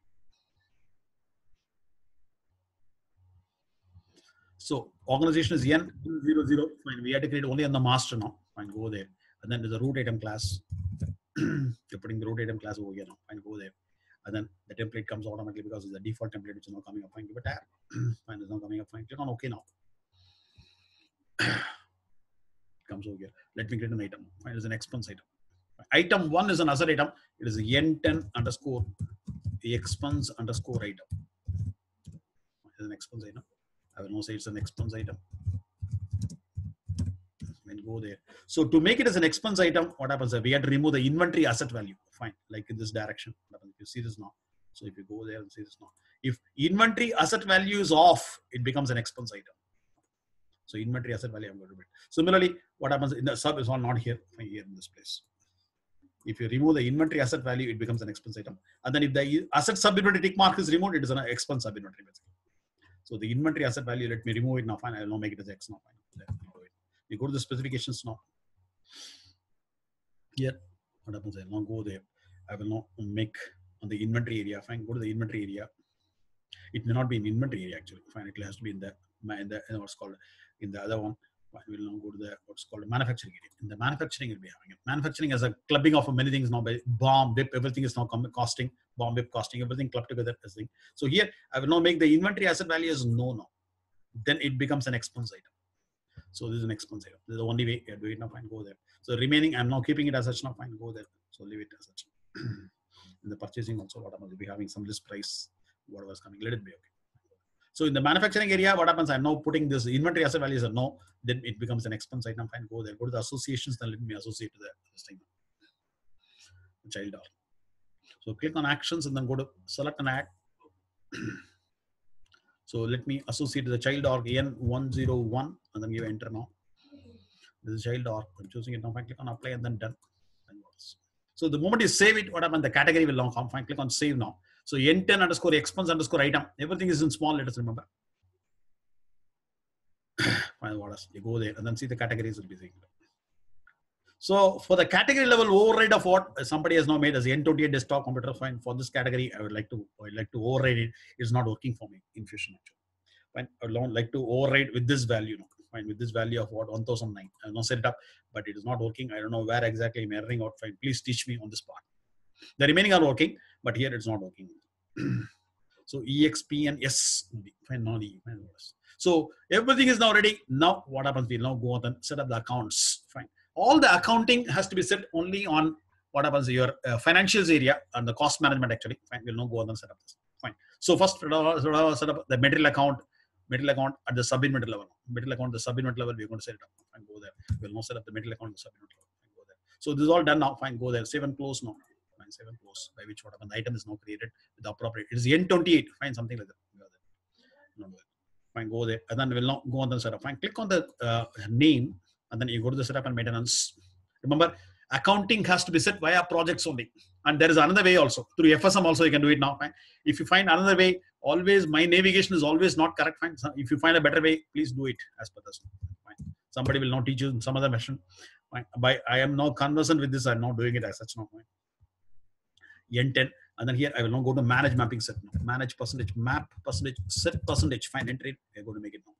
So organization is N 00. Fine, we had to create only on the master now. Fine, go there, and then there's a root item class. You're putting the root item class over here now. Fine, go there, and then the template comes automatically because it's the default template which is not coming up. Fine, give a tab. Fine, it's not coming up. Fine, click on OK now. It comes over here. Let me create an item. Fine, it's an expense item. Item one is an asset item. It is N10 underscore the expense underscore item. It's an expense item. I will now say it's an expense item. Then go there. So to make it as an expense item, what happens? We had to remove the inventory asset value. Fine, like in this direction. If you see this now. So if you go there and see this now. If inventory asset value is off, it becomes an expense item. So inventory asset value, I'm going to bit. Similarly, what happens in the sub is all not here, here in this place. If you remove the inventory asset value, it becomes an expense item. And then if the asset sub-inventory tick mark is removed, it is an expense sub-inventory. So the inventory asset value, let me remove it now. Fine, I will now make it as X now. Fine. You go to the specifications now. Here, what happens? I will not go there. I will not make on the inventory area. Fine, go to the inventory area. It may not be in inventory area actually. Fine, it has to be in what's called in the other one. Fine, we will now go to the what's called manufacturing area. In the manufacturing, we'll be having it. Manufacturing as a clubbing of many things now. By BOM, WIP, everything is now costing. BOM, WIP, costing, everything clubbed together as thing. So here, I will now make the inventory asset value as no now. Then it becomes an expense item. So this is an expense item. This is the only way you do it now. Fine, go there. So remaining, I'm now keeping it as such now. Fine, go there. So leave it as such. In the purchasing also, what happens? We'll be having some list price, whatever is coming. Let it be okay. So in the manufacturing area, what happens? I'm now putting this inventory asset value as a no. Then it becomes an expense item. Fine, go there. Go to the associations. Then let me associate to this thing. Child or. So click on actions and then go to select and add. So let me associate to the child org N101 and then give enter now. This is child org. I'm choosing it now. Fine, click on apply and then done. So the moment you save it, what happens? The category will now come. Fine, click on save now. So N10 underscore expense underscore item. Everything is in small letters, remember. Fine, what else? You go there and then see the categories will be seen. So for the category level override of what somebody has now made as N28 desktop computer, fine. For this category, I would like to override it. It's not working for me in Fusion actually. Fine, I would like to override with this value now. Fine, with this value of what 1009. I will not set it up, but it is not working. I don't know where exactly I'm erroring out. Fine, please teach me on this part. The remaining are working, but here it's not working. So EXP and S, fine, not E. Fine, so everything is now ready. Now what happens? We now go out and set up the accounts. Fine. All the accounting has to be set only on what happens your financials area and the cost management actually. Fine, we'll now go on and set up this. Fine. So first, set up the material account at the sub-inventory level. Material account, the sub-inventory level, we're going to set it up. Fine, go there. We'll now set up the material account, the sub-inventory level. Fine, go there. So this is all done now. Fine, go there. Save and close now. Fine, save and close. By which what happens, the item is now created with the appropriate. It is N28. Fine, something like that. Go there. Fine, go there. And then we'll now go on and set up. Fine, click on the name. And then you go to the setup and maintenance. Remember, accounting has to be set via projects only. And there is another way also. Through FSM also you can do it now. Fine. If you find another way, always my navigation is always not correct. Fine. If you find a better way, please do it as per this. Fine. Somebody will not teach you in some other version. Fine. By I am now conversant with this. I am not doing it as such now. N10. And then here I will now go to manage mapping set. Now. Manage percentage map percentage set percentage. Fine, enter it. We are going to make it now.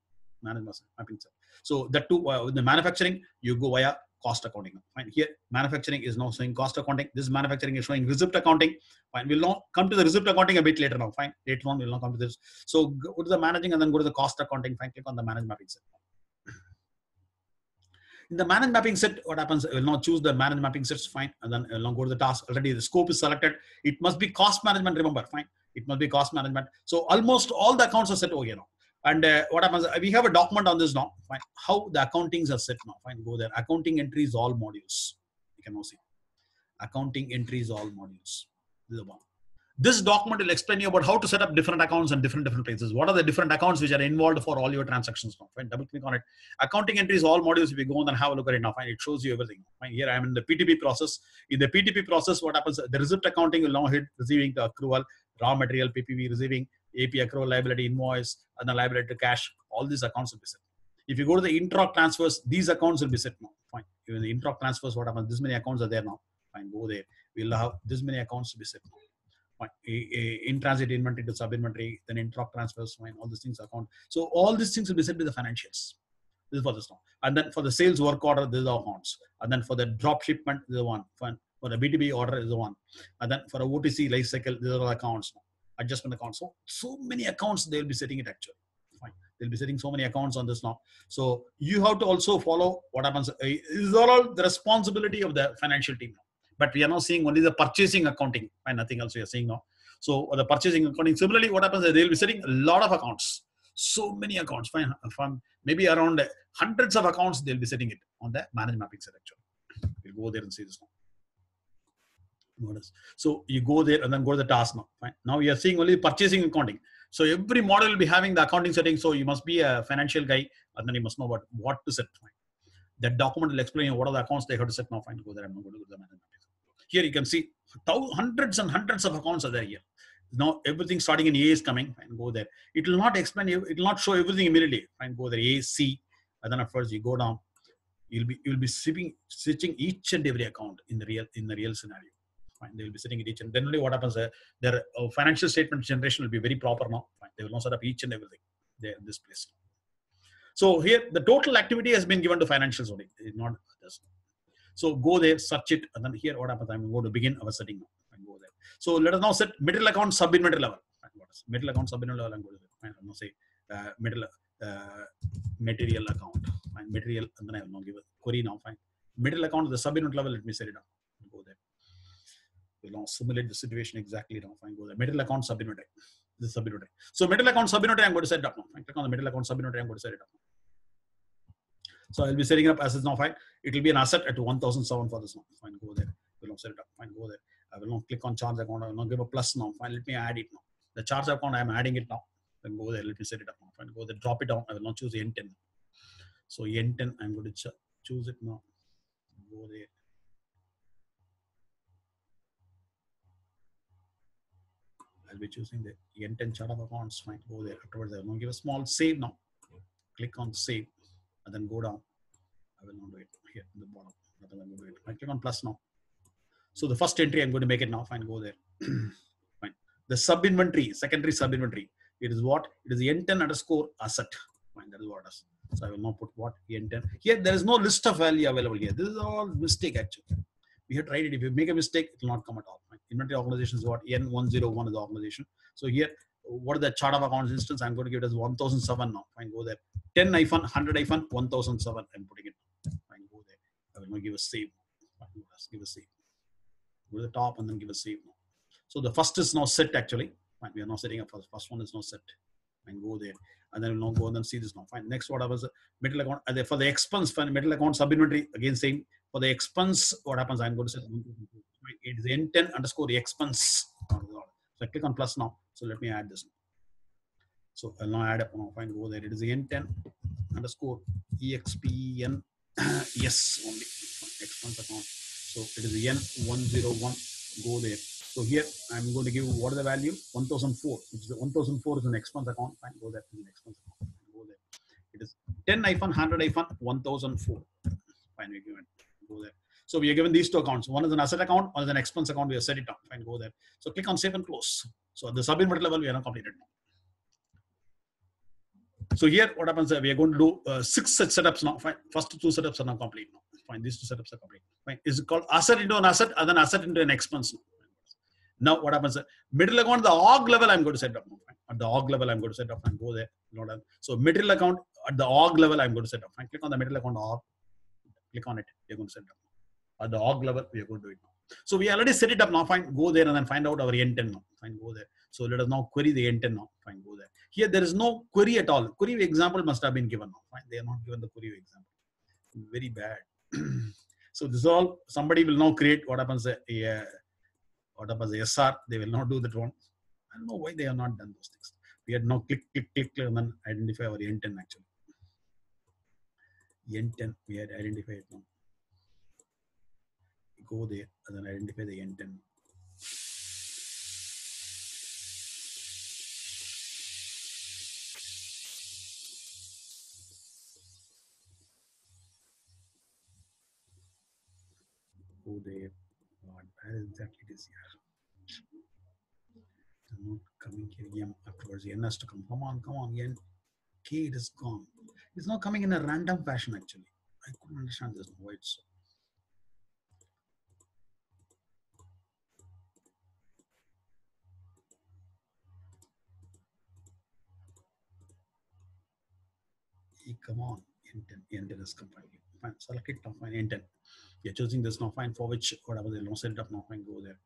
Mapping set. So that too, the manufacturing, you go via cost accounting. Fine. Here, manufacturing is now showing cost accounting. This manufacturing is showing receipt accounting. Fine. We'll now come to the receipt accounting a bit later now. Fine. Later on, we'll now come to this. So go to the managing and then go to the cost accounting. Fine. Click on the manage mapping set. In the manage mapping set, what happens? I will now choose the manage mapping sets. Fine. And then I'll now go to the task. Already the scope is selected. It must be cost management. Remember. Fine. It must be cost management. So almost all the accounts are set over here now. And what happens, we have a document on this now. Fine. How the accountings are set now. Fine, go there. Accounting entries, all modules. You can now see. Accounting entries, all modules. This is the one. This document will explain you about how to set up different accounts and different places. What are the different accounts which are involved for all your transactions now? Fine, double click on it. Accounting entries, all modules. If you go on and have a look at it now, fine, it shows you everything. Fine, here I am in the PTP process. In the PTP process, what happens? The receipt accounting will now hit receiving the accrual, raw material, PPV, receiving, AP accrual, liability, invoice, and the liability to cash. All these accounts will be set. If you go to the intra transfers, these accounts will be set now. Fine. Even the intra transfers, what happens? This many accounts are there now. Fine, go there. We'll have this many accounts to be set now. In transit inventory to sub inventory, then intra transfers, fine, all these things account. So all these things will be set with the financials. This is for this one. And then for the sales work order, these are accounts. And then for the drop shipment, this is the one. Fine. For the B2B order is the one. And then for a OTC life cycle, these are all accounts. Adjustment accounts. So many accounts they'll be setting it actually. Fine. They'll be setting so many accounts on this now. So you have to also follow what happens. This is all the responsibility of the financial team now. But we are now seeing only the purchasing accounting and nothing else we are seeing now. So the purchasing accounting, similarly, what happens is they'll be setting a lot of accounts. So many accounts. Fine. From maybe around hundreds of accounts, they'll be setting it on the managed mapping set actually. We'll go there and see this now. So you go there and then go to the task now. Fine. Now you are seeing only purchasing accounting. So every model will be having the accounting setting. So you must be a financial guy and then you must know about what to set. Fine. That document will explain what are the accounts they have to set now. Fine, go there. I'm not going to go to the management. Here you can see hundreds and hundreds of accounts are there here. Now everything starting in A is coming. Fine, go there. It will not explain you. It will not show everything immediately. Fine, go there. A, C, and then at first you go down. You'll be switching each and every account in the real scenario. Fine, they will be setting it each, and then only what happens there, their financial statement generation will be very proper now. Fine, they will now set up each and everything there in this place. So here the total activity has been given to financials only, not this. So go there, search it, and then here what happens? I'm going to begin our setting now. And go there. So let us now set middle account sub inventory level. Middle account sub inventory level. I'm going to there. I'm going to say material account. Fine, material, and then I will now give a query now. Fine, middle account the sub inventory level. Let me set it up. Go there. We'll now simulate the situation exactly now. Fine, go there. Middle account sub inventory. This is sub inventory. So middle account sub inventory, I'm going to set it up now. Fine, click on the middle account sub inventory. I'm going to set it up. So I'll be setting it up assets now. Fine, it will be an asset at 1,007 for this one. Fine, go there. We'll now set it up. Fine, go there. I will now click on charge account. I will now give a plus now. Fine, let me add it now. The charge account, I'm adding it now. Then go there. Let me set it up now. Fine, go there. Drop it down. I will now choose N10. So N10, I'm going to choose it now. Go there. I'll be choosing the N10 chart of accounts. Fine, go there. Afterwards, I will now give a small save now. Click on save and then go down. I will not do it here in the bottom. I click on plus now. So the first entry, I'm going to make it now. Fine, go there. Fine. The sub inventory, secondary sub inventory. It is what? It is the N10 underscore asset. Fine, that is what it is. So I will now put what? N10. Here, there is no list of value available here. This is all mistake actually. We have tried it. If you make a mistake, it will not come at all. Right? Inventory organization is what? N101 is the organization. So here, what is the chart of accounts instance? I'm going to give it as 1007 now. Fine, go there. 10-100-1007. I'm putting it. Fine, go there. I will now give a save. Fine, give a save. Go to the top and then give a save now. So the first is now set actually. Fine, we are now setting up first. First one is now set. Fine, go there. And then we'll now go and then see this now. Fine. Next, what happens? Middle account. For the expense, fine, middle account sub inventory. Again, same. For the expense, what happens? I'm going to set it is N10 underscore expense. So I click on plus now. So let me add this. So I'll now add up. Now fine, go there. It is N10 underscore EXPN. Yes, only expense account. So it is N101. Go there. So here I'm going to give what is the value? 1004. Which is 1004 is an expense account. Fine, go there. It is an expense account. Go there. It is 10-100-1004. Fine, we give it. Go there. So we are given these two accounts. One is an asset account, one is an expense account. We have set it up. Fine, go there. So click on save and close. So at the sub-inventory level, we are now completed now. So here, what happens? We are going to do 6 such setups now. Fine. First 2 setups are now complete now. Fine, these 2 setups are complete. Fine. Is it called asset into an asset, and then asset into an expense now. Now what happens? Middle account, the org level, I'm going to set up now. Fine. At the org level, I'm going to set up and go there. So middle account at the org level, I'm going to set up. Fine. Click on the middle account org. Click on it. You're going to set up. At the org level, we are going to do it now. So we already set it up now. Fine, go there and then find out our N10 now. Fine, go there. So let us now query the N10 now. Fine, go there. Here there is no query at all. Query example must have been given. Fine, they are not given the query example. Very bad. So this all somebody will now create. What happens? Yeah, what happens? SR. They will not do that one. I don't know why they have not done those things. We had now click and then identify our N10 actually. N10 we had identified now. Go there and then identify the N10. Go there. Where exactly it is here? I'm not coming here again afterwards. N has to come. Come on. N K it is gone. It's not coming in a random fashion actually. I couldn't understand this. Why it's come on, N10 is compiled. Fine, select it now. Fine, N10. You're choosing this now. Fine, for which whatever they set it up now. Fine, go there.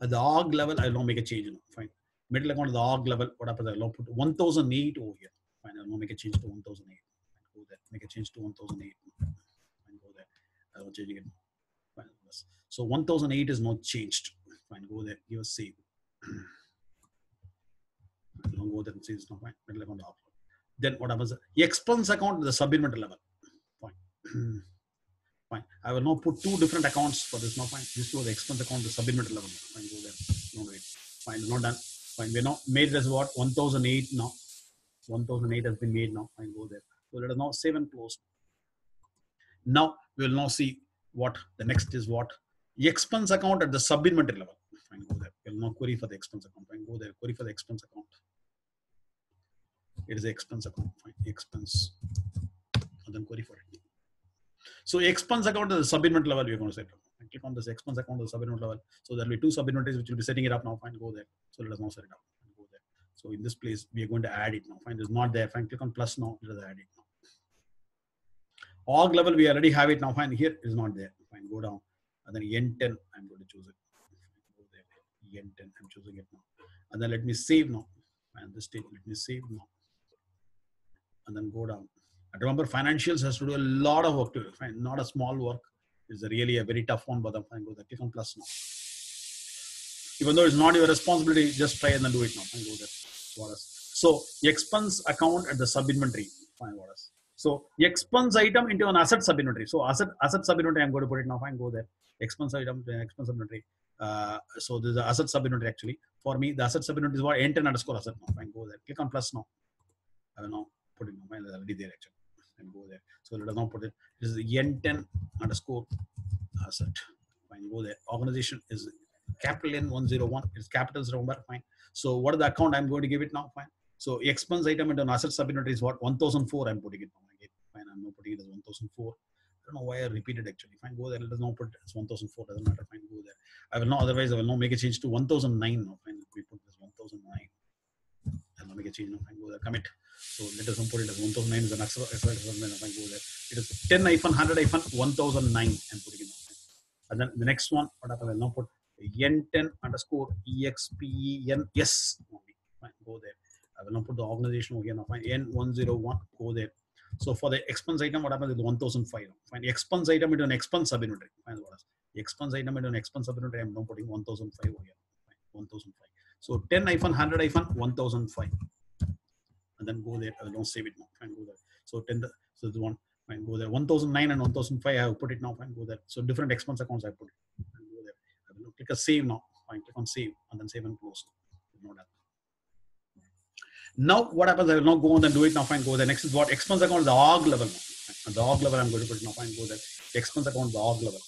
At the org level, I will now make a change. Now. Fine, middle account at the org level. What happens? I will now put 1008 over here. Fine, I will now make a change to 1008. Go there. Make a change to 1008. Fine, go there. I will change it. Fine, so 1008 is not changed. Fine, go there. Give a save. Now go there and see it's not fine. Middle account org. Then what happens? The expense account is the sub-inventor level. Fine. Fine. I will now put two different accounts for this. Now, fine. This was the expense account, the sub-inventor level. Fine. Go there. No, wait. Fine. Not done. Fine. We now made this what? 1008 now. 1008 has been made now. Fine. Go there. So let us now save and close. Now we will now see what the next is what? The expense account at the sub-inventor level. Fine. Go there. We will now query for the expense account. Fine. Go there. Query for the expense account. It is an expense account. Fine. Expense. And then query for it. So expense account is the sub-inventory level we are going to set up. I click on this expense account is the sub-inventory level. So there will be two sub-inventories which will be setting it up now. Fine, go there. So let us now set it up. Fine, go there. So in this place, we are going to add it now. Fine, it's not there. Fine, click on plus now. Let us add it now. Org level, we already have it now. Fine, here it is not there. Fine, go down. And then N10, I'm going to choose it. Go there. N10, I'm choosing it now. And then let me save now. And this table, let me save now. And then go down. And remember, financials has to do a lot of work to it. Fine, not a small work. It's really a very tough one, but I'm fine. Go there. Click on plus now. Even though it's not your responsibility, just try and then do it now. Fine, go there. What else? So the expense account at the sub-inventory. Fine, what else? So the expense item into an asset sub-inventory. So asset sub-inventory, I'm going to put it now. Fine, go there. Expense item to an expense sub-inventory. So there's an asset sub-inventory actually. For me, the asset sub-inventory is what? Enter underscore asset now. Fine, go there. Click on plus now. I don't know. Put it now. Fine, it's already there actually. And go there. So let us now put it. This is the N10 underscore asset. Fine, go there. Organization is capital N101. It's capitals, remember. Fine. So what is the account I'm going to give it now? Fine. So expense item into an asset sub-inventory is what? 1004. I'm putting it now. Again. Fine. I'm not putting it as 1004. I don't know why I repeated actually. Fine, go there. Let us now put it as 1004. Doesn't matter. Fine, go there. I will not, otherwise I will now make a change to 1009 now. Fine, we put this 1009. I'll not make a change now. Fine, go there. Commit. So let us put it as 1009 is an access go there. It is 10-100-1009. I'm putting it now. And then the next one, what happens? I'll now put N10 underscore EXPEN. Yes. Fine, go there. I will now put the organization over here now. Fine. N101. Go there. So for the expense item, what happens is 1005. Fine. Expense item into an expense sub-inventory. Fine, what else? The expense item into an expense sub-inventory. I'm now putting 1005 over here. Fine. 1005. So 10-100-1005. And then go there. I will not save it now. Fine, go there. So 10. So this one. Fine, go there. 1009 and 1005. I have put it now. Fine, go there. So different expense accounts I put it. Fine, go there. I will click a save now. Fine, click on save and then save and close. No doubt. Now what happens? I will now go on and do it now. Fine, go there. Next is what expense account the org level. Now. At the org level I'm going to put it now. Fine, go there. The expense account the org level.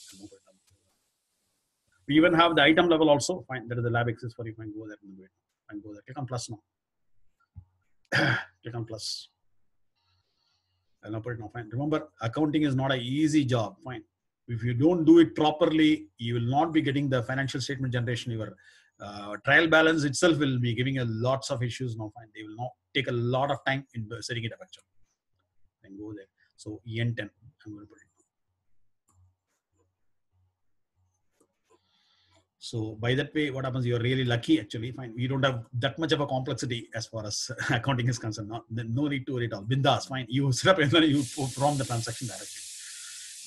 We even have the item level also. Fine, there is the lab access for you. Fine, go there and do it. Fine, go there. Click on plus now. Click on plus. I'll now put it now. Fine. Remember, accounting is not an easy job. Fine. If you don't do it properly, you will not be getting the financial statement generation. Your trial balance itself will be giving you lots of issues now. Fine. They will not take a lot of time in setting it up actually. Then go there. So EN10. I'm going to put it. So by that way, what happens? You're really lucky actually. Fine. You don't have that much of a complexity as far as accounting is concerned. No need to worry at all. Bindas, fine. You set up and you perform the transaction directly.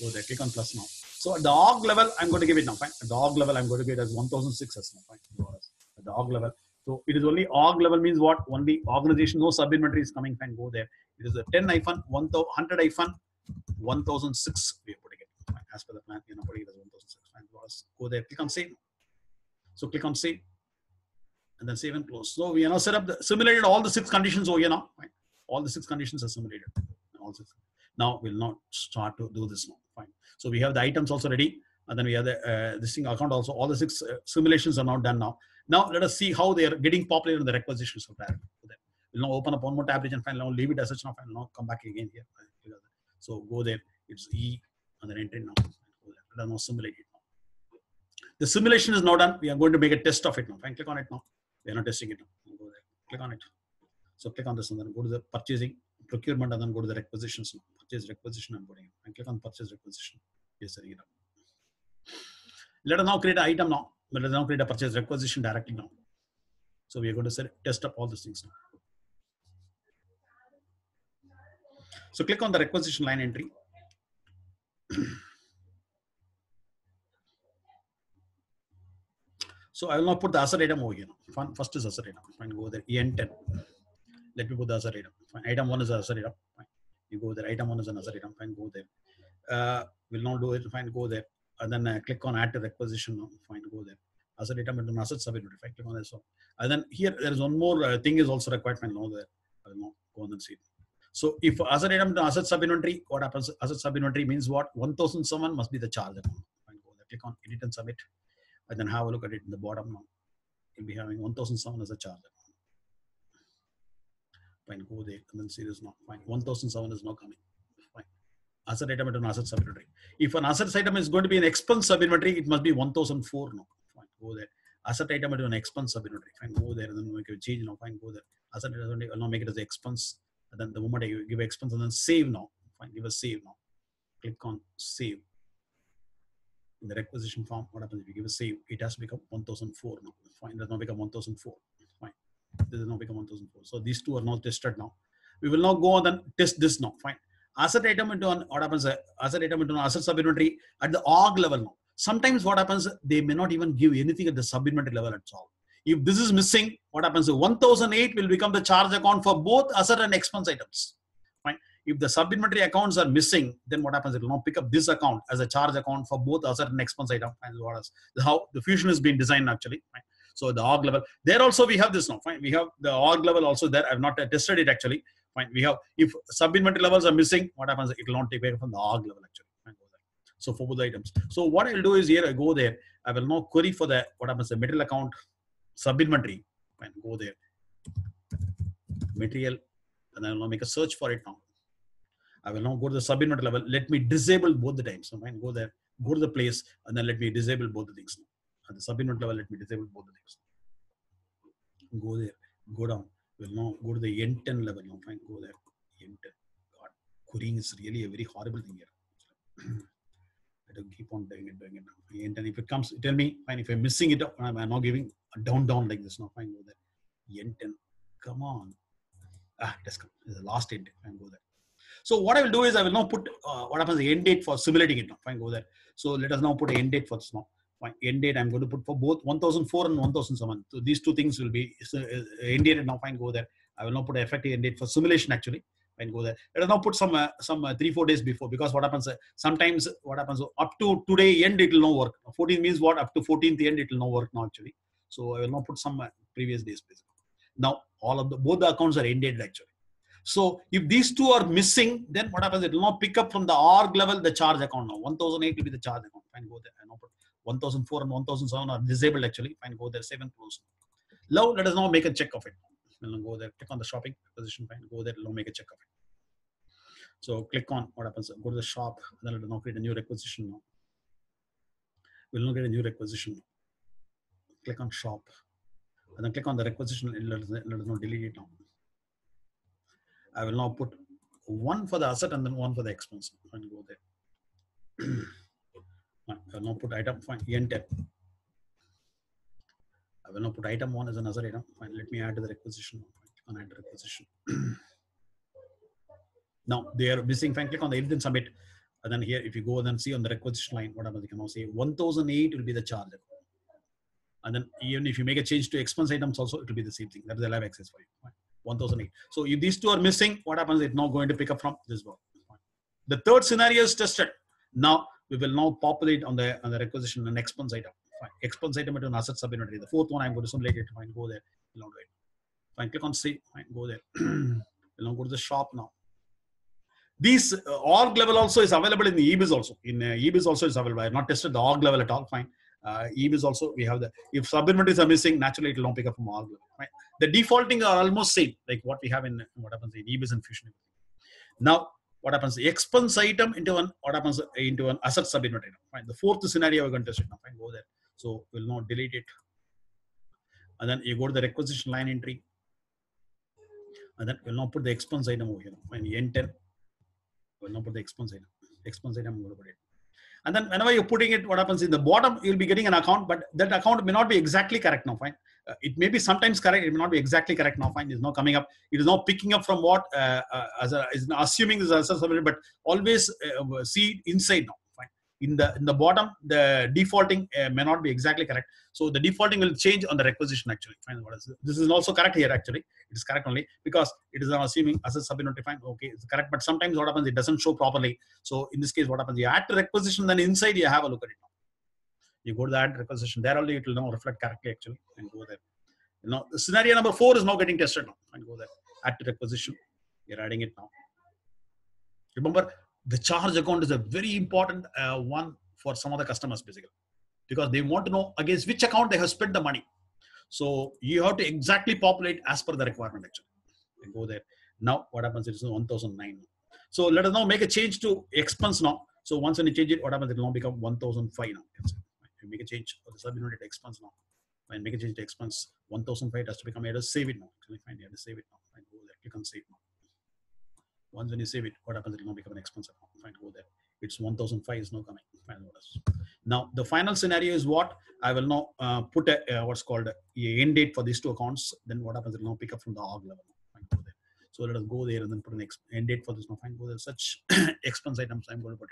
Go there, click on plus now. So at the org level, I'm going to give it now. Fine. At the org level, I'm going to give it as 1006 as now. Fine. At the org level. So it is only org level means what? Only organization, no sub inventory is coming. Fine. Go there. It is the 10-100-1006. We are putting it. Fine. As per the plan, you know, putting it as 1006. Fine. Go there. Click on save. So click on save and then save and close. So we are now set up the simulated all the 6 conditions over here now. Fine. All the 6 conditions are simulated. Now we'll not start to do this now. Fine. So we have the items also ready, and then we have the this thing account also. All the 6 simulations are now done now. Now let us see how they are getting populated in the requisitions. We'll now open up one more tab and file. Now leave it as such now. And now come back again here. So go there. It's E and then enter it now. Let us now simulate it. The simulation is now done. We are going to make a test of it now. Fine, click on it now. We are not testing it now. Go there. Click on it. So click on this and then go to the purchasing, procurement, and then go to the requisitions now. Purchase requisition, I'm putting it. And click on purchase requisition. Yes, sir. Let us now create an item now. Let us now create a purchase requisition directly now. So we are going to set, test up all these things now. So click on the requisition line entry. So I will now put the asset item over here. Fine. First is asset item. Fine, go there. EN10. Let me put the asset item. Fine. Item 1 is asset item. Fine. You go there. Item 1 is an asset item. Fine, go there. We'll not do it. Fine, go there. And then click on add to requisition now. Fine, go there. Asset item and then asset subunit. Fine, click on this one. And then here there is one more thing is also required. Fine, go there. I will now go on and see it. So if asset item to asset subinventory, what happens? Asset subinventory means what? 1007 must be the charge account. Fine, go there. Click on edit and submit. And then have a look at it in the bottom now. You'll be having 1007 as a charge. Fine, go there and then see this now. Fine, 1007 is not coming. Fine, asset item at an asset subinventory. If an asset item is going to be an expense subinventory, it must be 1004 now. Fine, go there. Asset item at an expense subinventory. Fine, go there and then make a change now. Fine, go there. Asset item will now make it as the expense. And then the moment I give expense and then save now. Fine, give a save now. Click on save. In the requisition form, what happens if you give a save? It has become 1004 now. Fine, it does not become 1004. Fine, this does not become 1004. So these two are now tested now. We will now go on and test this now. Fine, asset item into an what happens? Asset item into an asset sub-inventory at the org level now. Sometimes what happens? They may not even give anything at the sub-inventory level at all. If this is missing, what happens? 1008 will become the charge account for both asset and expense items. Fine. If the sub-inventory accounts are missing, then what happens? It will now pick up this account as a charge account for both asset and expense item. How the fusion is being designed actually. Fine. So the org level, there also we have this now. Fine. We have the org level also there. I have not tested it actually. Fine. We have, if sub-inventory levels are missing, what happens? It will not take away from the org level actually. Fine. So for both items. So what I will do is here, I go there. I will now query for the, what happens? The material account, sub-inventory. Fine. Go there. Material. And I will now make a search for it now. I will now go to the sub-inventory level. Let me disable both the times. So fine, go there, go to the place, and then let me disable both the things. At the sub-inventory level, let me disable both the things. Go there, go down. We'll now go to the N10 level. Now, fine, go there. N10. God, querying is really a very horrible thing here. I don't keep on doing it. N10. If it comes, tell me. Fine, if I'm missing it, I'm now giving a down, down like this. Now, fine, go there. N10. Come on. Ah, it has come. It's the last N10. Fine, go there. So what I will do is I will now put what happens the end date for simulating it now. Fine, go there. So let us now put an end date for this now. Fine, end date I'm going to put for both 1004 and 1007. So these two things will be end date now. Fine, go there. I will now put an effective end date for simulation actually. Fine, go there. Let us now put some 3-4 days before, because what happens sometimes what happens up to today end it will not work. 14 means what? Up to 14th end it will not work now actually. So I will now put some previous days basically. Now all of the both the accounts are end dated actually. So if these two are missing, then what happens? It will not pick up from the org level the charge account now. 1008 will be the charge account. Fine, go there. And 1004 and 1007 are disabled actually. Fine, go there. Save and close. Now let us now make a check of it. We'll go there. Click on the shopping position. Fine, go there. We'll make a check of it. So click on what happens. Go to the shop. Then let us now create a new requisition now. We'll now get a new requisition. Click on shop. And then click on the requisition. Let us now delete it now. I will now put one for the asset and then one for the expense. Fine, go there. I will now put item, fine, N10. I will now put item 1 as another item. Fine, let me add to the requisition. Fine, click on add requisition. Now they are missing. Fine, click on the evidence submit. And then here, if you go and then see on the requisition line, what happens? You can now say 1008 will be the charge. And then even if you make a change to expense items also, it will be the same thing. That is the live access for you. Fine. 1008. So if these two are missing, what happens? It's now going to pick up from this one. The third scenario is tested. Now we will now populate on the requisition an expense item. Fine. Expense item into an asset subinventory. The fourth one I'm going to simulate it. Fine, go there. We'll now do it. Fine, click on save. Fine, go there. We'll now go to the shop now. These org level also is available in the EBIS also. In EBIS also is available. I have not tested the org level at all. Fine. EBIS also we have the if sub-inventories are missing, naturally it will not pick up from org level. Right? The defaulting are almost same, like what we have in what happens in EBIS and Fusion. Now, what happens? The expense item into an what happens into an asset sub-inventory. Right? The fourth scenario we're going to test it now. Right? Go there. So we'll now delete it. And then you go to the requisition line entry. And then we'll now put the expense item over here. When you enter, we'll now put the expense item. Expense item, we'll put it. And then whenever you're putting it, what happens in the bottom, you'll be getting an account, but that account may not be exactly correct now, fine. It may be sometimes correct, it may not be exactly correct now, fine. It's not coming up. It is not picking up from what, is assuming this is accessible, but always see inside now, fine. In the bottom, the defaulting may not be exactly correct. So the defaulting will change on the requisition actually, fine. This is also correct here actually. It is correct only because it is assuming asset sub-inventory, fine, okay, it's correct. But sometimes what happens, it doesn't show properly. So in this case, what happens, you add to requisition, then inside you have a look at it. You go to the add requisition, there only it will now reflect correctly actually, and go there. Now, scenario number 4 is now getting tested now, and go there, add to requisition, you're adding it now. Remember, the charge account is a very important one for some of the customers basically, because they want to know against which account they have spent the money. So you have to exactly populate as per the requirement actually. You go there. Now what happens? It is 1009. So let us now make a change to expense now. So once when you change it, what happens? It will now become 1005 now. You make a change for the sub-unit expense now. And make a change to expense 1005. It has to become. You have to save it now. Actually, fine. You have to save it now. Fine. Go there. Click on save now. Once when you save it, what happens? It will now become an expense account. Fine, go there. It's 1005 is now coming. Fine, now the final scenario is what I will now put a what's called a end date for these two accounts. Then what happens? It will now pick up from the org level. Fine, go there. So let us go there and then put an end date for this now. Fine, go there. Such expense items I'm going to put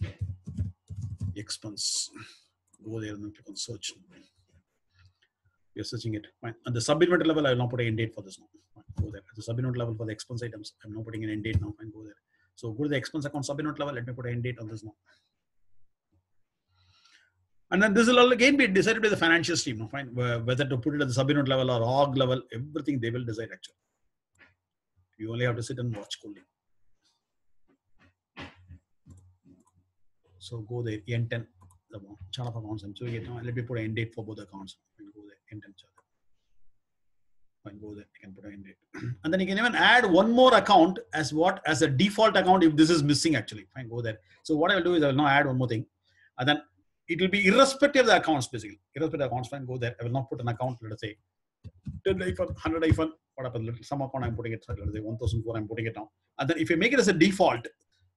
it now. Expense. Go there and then click on search. You're searching it. Fine. And the sub-inventory level, I will now put an end date for this now. Fine, go there. At the sub-inventory level for the expense items, I'm now putting an end date now. Fine, go there. So go to the expense account sub-unit level. Let me put an end date on this now. And then this will all again be decided by the financial team. Now, fine, whether to put it at the sub-unit level or org level, everything they will decide actually. You only have to sit and watch coolly. So go there, N10, the chart of accounts. I'm showing it now. Let me put an end date for both accounts. And go there, N10 chart. And go there, you can put an end date. And then you can even add one more account as what as a default account if this is missing actually. Fine, go there. So what I will do is I will now add one more thing. And then it will be irrespective of the accounts basically. Irrespective of the accounts, fine, go there. I will not put an account, let us say 10-100-1, whatever, some account I'm putting it, let us say 1004, I'm putting it now. And then if you make it as a default,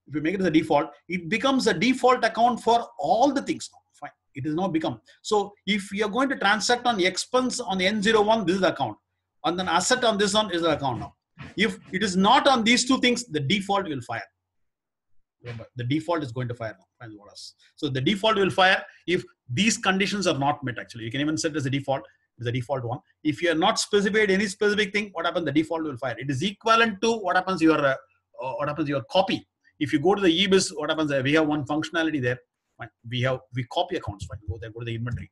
if you make it as a default, it becomes a default account for all the things now. Fine, it is now become. So if you're going to transact on the expense on the N01, this is the account. And then asset on this one is the account now. If it is not on these two things, the default will fire. Remember, the default is going to fire now. So the default will fire if these conditions are not met actually. You can even set it as a default, the default one. If you are not specified any specific thing, what happens? The default will fire. It is equivalent to what happens your copy. If you go to the EBIS, what happens? We have one functionality there. We copy accounts. Fine. Go there, go to the inventory.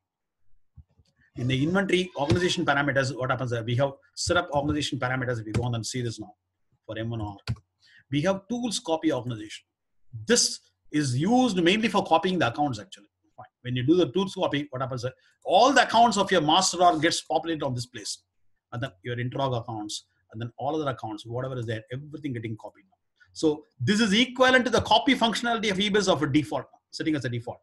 In the inventory organization parameters, what happens? We have set up organization parameters. If you go on and see this now for M1R, we have tools copy organization. This is used mainly for copying the accounts actually. Fine. When you do the tools copy, what happens? All the accounts of your master org gets populated on this place, and then your interog accounts, and then all other accounts, whatever is there, everything getting copied now. So this is equivalent to the copy functionality of EBIS of a default, sitting as a default.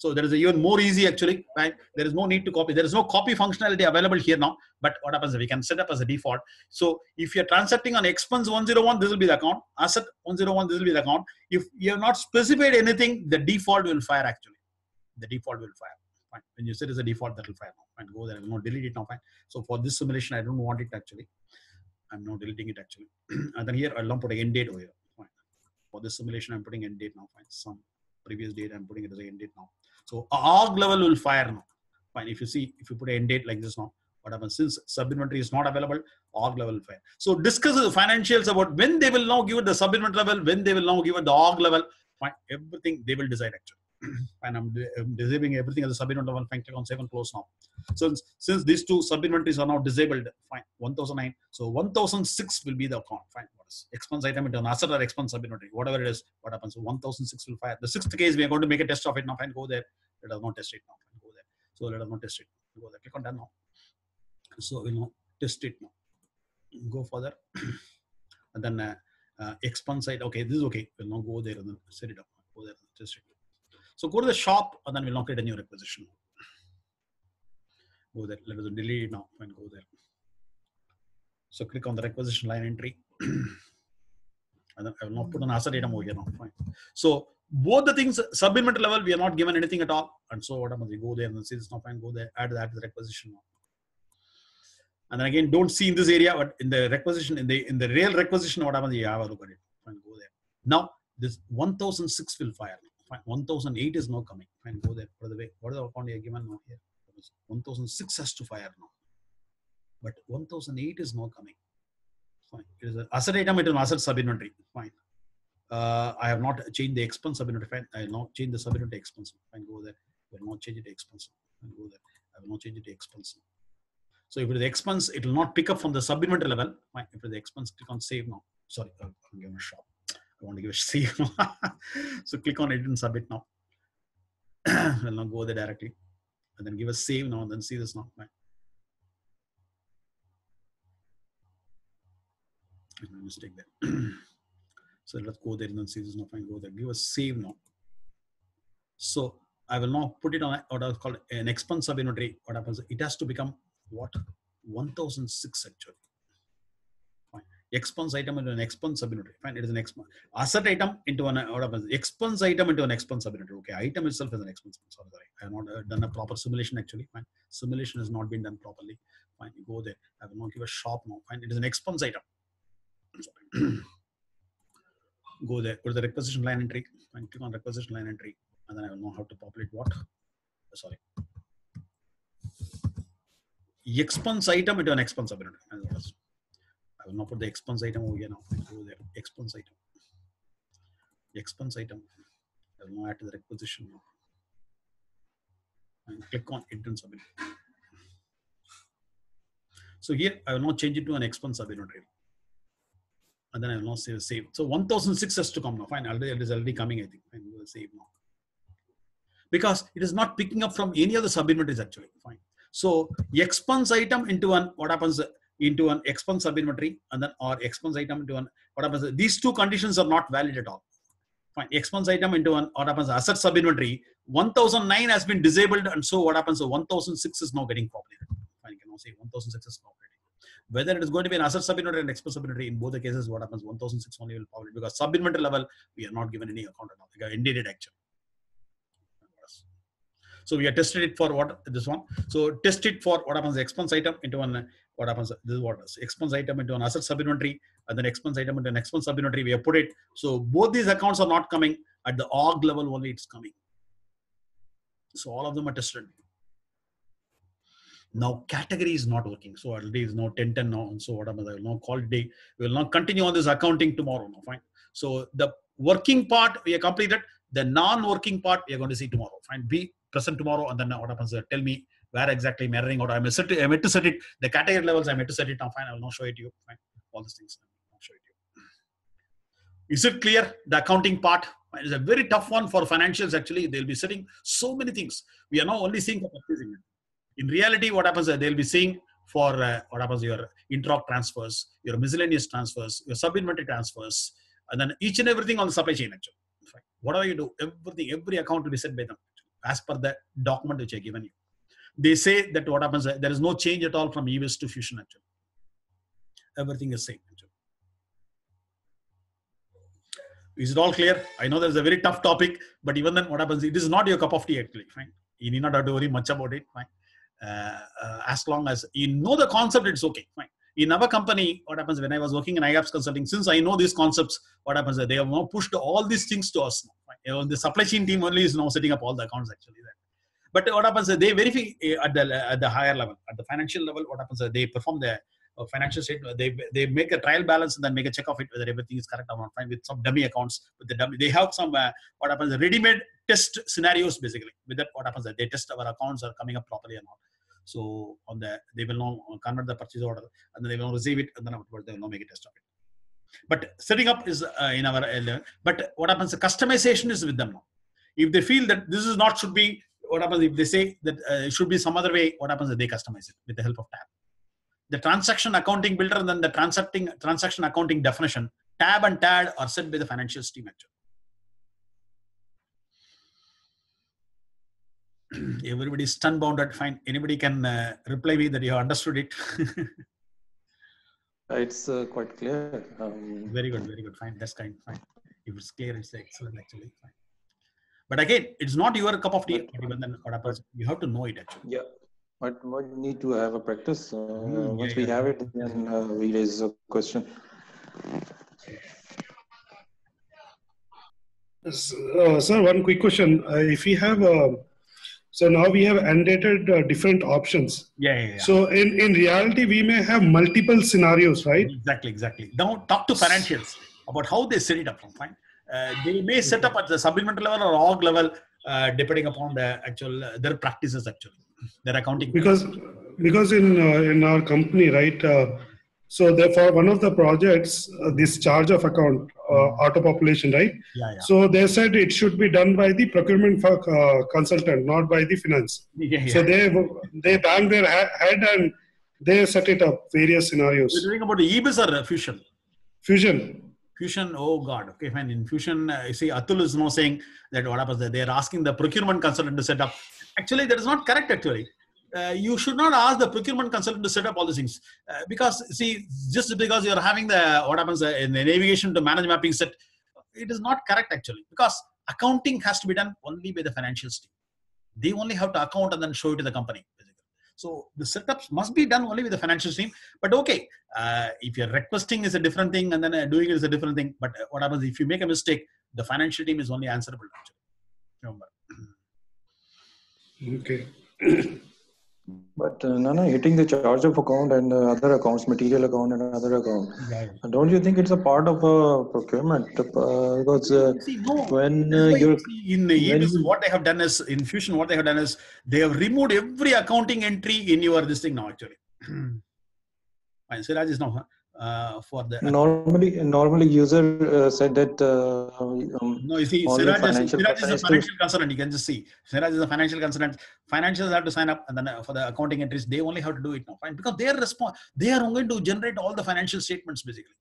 So there is even more easy actually, right? There is no need to copy. There is no copy functionality available here now, but what happens is we can set up as a default. So if you're transacting on expense 101, this will be the account. Asset 101, this will be the account. If you have not specified anything, the default will fire actually. The default will fire. fine. When you set as a default, that will fire now. Fine, go there. I will not delete it now. Fine. So for this simulation, I don't want it actually. I'm not deleting it actually. And then here I'll now put an end date over here. Fine. For this simulation, I'm putting end date now. Fine. Some previous date, I'm putting it as an end date now. So org level will fire now. Fine. If you see, if you put an end date like this now, what happens? Since sub inventory is not available, org level will fire. So discuss the financials about when they will now give it the sub inventory level, when they will now give it the org level. Fine. Everything they will decide actually. And I'm disabling everything as a sub inventory level. Fine, click on save and close now. So since these two sub inventories are now disabled, fine, 1009. So 1006 will be the account. Fine, what is expense item into an asset or expense sub inventory, whatever it is. What happens? So 1006 will fire. The sixth case, we are going to make a test of it now. Fine, go there. Let us not test it now. Fine, go there. So let us not test it. Go there. Click on done now. So we'll now test it now. Go further, and then expense side. Okay, this is okay. We'll now go there and then set it up. Go there, and test it. So go to the shop and then we'll now create a new requisition. Go there. Let us delete it now and go there. So click on the requisition line entry. And then I will not put an asset item over here now. Fine. So both the things, sub inventory level, we are not given anything at all. And so what happens? We go there and then see this now. Fine. Go there. Add that to the requisition now. And then again, don't see in this area, but in the requisition, in the real requisition, what happens? You have a look at it. Fine. Go there. Now this 1006 will fire. Fine. 1008 is now coming. Fine, go there. By the way, what is the account you are given now here? 1006 has to fire now. But 1008 is now coming. Fine. It is an asset item, it is an asset sub inventory. Fine. I have not changed the expense sub inventory. I will not change the sub inventory expense. Fine, go there. I will not change it to expense. Fine, go there. I will not change it to expense. So if it is expense, it will not pick up from the sub inventory level. Fine. If it is expense, click on save now. Sorry, I'm giving a shot. I want to give a C. So click on edit and submit now. I'll now go there directly and then give a save now and then see this now. Fine. Mistake there. So let's go there and then see this now. Fine, go there. Give a save now. So I will now put it on what I call an expense sub inventory. What happens? It has to become what? 1006 actually. Expense item into an expense sub inventory. Fine, it is an expense. Asset item into an expense item into an expense sub inventory. Okay, item itself is an expense. Sorry, I have not done a proper simulation actually. Fine, simulation has not been done properly. Fine, you go there. I will not give a shop now. Fine, it is an expense item. Sorry. Go there. Go to the requisition line entry. Fine, click on requisition line entry, and then I will know how to populate what. Sorry. Expense item into an expense sub inventory. I will now put the expense item over here now. Go there. Expense item. Expense item. I will now add to the requisition now. And click on it and submit. So here I will now change it to an expense sub inventory. And then I will now say save. So 1006 has to come now. Fine. It is already coming, I think. Fine. We will save now. Because it is not picking up from any of the sub inventories actually. Fine. So expense item into an what happens? Into an expense sub inventory and then or expense item into an what happens? These two conditions are not valid at all. Fine. Expense item into an what happens? Asset sub inventory. 1009 has been disabled and so what happens? So 1006 is now getting populated. Fine. You can now say 1006 is populated. Whether it is going to be an asset sub inventory and expense sub inventory, in both the cases, what happens? 1006 only will populate because sub inventory level we are not given any account at all. We have ended it actually. So we have tested it for what this one. So test it for what happens? Expense item into an what happens? This is what is expense item into an asset sub inventory and then expense item into an expense sub inventory. We have put it. So both these accounts are not coming at the org level only. It's coming. So all of them are tested. Now category is not working. So already is now 1010 now. And so what happens? I will now call day. We will not continue on this accounting tomorrow. Now fine. So the working part we have completed. The non-working part we are going to see tomorrow. Fine. Be present tomorrow and then what happens? Tell me where exactly mirroring what I'm set to, I'm meant to set it. The category levels I'm meant to set it now. Fine, I will not show it to you. Fine, all these things I'll show it to you. Is it clear? The accounting part is a very tough one for financials. Actually, they'll be setting so many things. We are now only seeing for purchasing. In reality, what happens? They'll be seeing for what happens? Your intra transfers, your miscellaneous transfers, your sub inventory transfers, and then each and everything on the supply chain. Actually, fine. Whatever you do, everything, every account will be set by them as per the document which I given you. They say that what happens, there is no change at all from EBIS to Fusion actually. Everything is same actually. Is it all clear? I know there's a very tough topic, but even then what happens, it is not your cup of tea actually. Fine. You need not have to worry much about it. Fine. As long as you know the concept, it's okay. Fine. In our company, what happens when I was working in IAPS consulting, since I know these concepts, what happens is they have now pushed all these things to us. Right? The supply chain team only is now setting up all the accounts actually. Right? But what happens is they verify at the higher level, at the financial level. What happens is they perform the financial statement. They make a trial balance and then make a check of it whether everything is correct or not. Fine, with some dummy accounts, with the dummy, they have some what happens ready-made test scenarios basically. With that, what happens is they test our accounts are coming up properly or not. So on that, they will now convert the purchase order and then they will receive it and then afterwards they will now make a test of it. But setting up is in our level. But what happens? The customization is with them now. If they feel that this is not should be, what happens if they say that it should be some other way? What happens is they customize it with the help of TAB. The transaction accounting builder and then the transaction accounting definition, TAB and TAD are set by the financial team actually. Everybody's stun bounded. Fine. Anybody can reply me that you have understood it. It's quite clear. Very good. Very good. Fine. That's kind. Fine. If it's clear, it's excellent actually. Fine. But again, it's not your cup of tea. But, even then, what happens? You have to know it actually. Yeah. But we need to have a practice. Once we have it, then we raise a question. Sir, one quick question. If we have a so now we have annotated different options. So in reality, we may have multiple scenarios, right? Exactly, exactly. Now talk to financials about how they set it up. Fine. They may set up at the supplemental level or org level, depending upon the actual their practices, actually their accounting. Because in our company, right? So therefore, one of the projects, this charge of account auto population, right? So they said it should be done by the procurement consultant, not by the finance. So they bang their head and they set it up various scenarios. You're talking about the EBIS or Fusion? Fusion. Fusion. Oh God. Okay, fine. In Fusion, you see, Atul is now saying that what happens that they are asking the procurement consultant to set up. Actually, that is not correct. Actually. You should not ask the procurement consultant to set up all these things because see just because you are having the what happens in the navigation to manage mapping set, it is not correct actually because accounting has to be done only by the financial team. They only have to account and then show it to the company. Basically. So the setups must be done only with the financial team. But okay, if you are requesting is a different thing and then doing it is a different thing. But what happens if you make a mistake, the financial team is only answerable. Actually. Remember. Okay. But Nana, hitting the charge of account and other accounts, material account and other account. Don't you think it's a part of procurement? Because in the EBIS, what they have done is in Fusion, what they have done is they have removed every accounting entry in your this thing now actually. Fine, Siraj is now. For the normally user said that no, you see Siraj is a financial consultant. You can just see Siraj is a financial consultant. Financials have to sign up and then for the accounting entries they only have to do it now. Fine, because their response they are going to generate all the financial statements basically.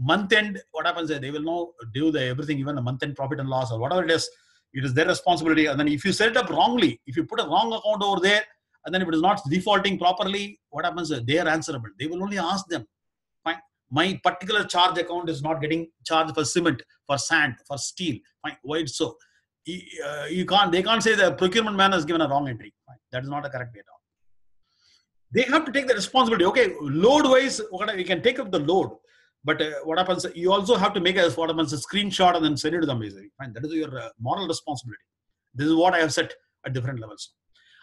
Month end, what happens there? They will now do the everything, even the month end profit and loss or whatever it is. It is their responsibility. And then if you set it up wrongly, if you put a wrong account over there, and then if it is not defaulting properly, what happens? They are answerable. They will only ask them. My particular charge account is not getting charged for cement, for sand, for steel. Fine. Why it's so? You can't. They can't say the procurement man has given a wrong entry. Fine. That is not a correct way at all. They have to take the responsibility. Okay, load-wise, we can take up the load, but what happens? You also have to make a what happens a screenshot and then send it to them. Fine. That is your moral responsibility. This is what I have set at different levels.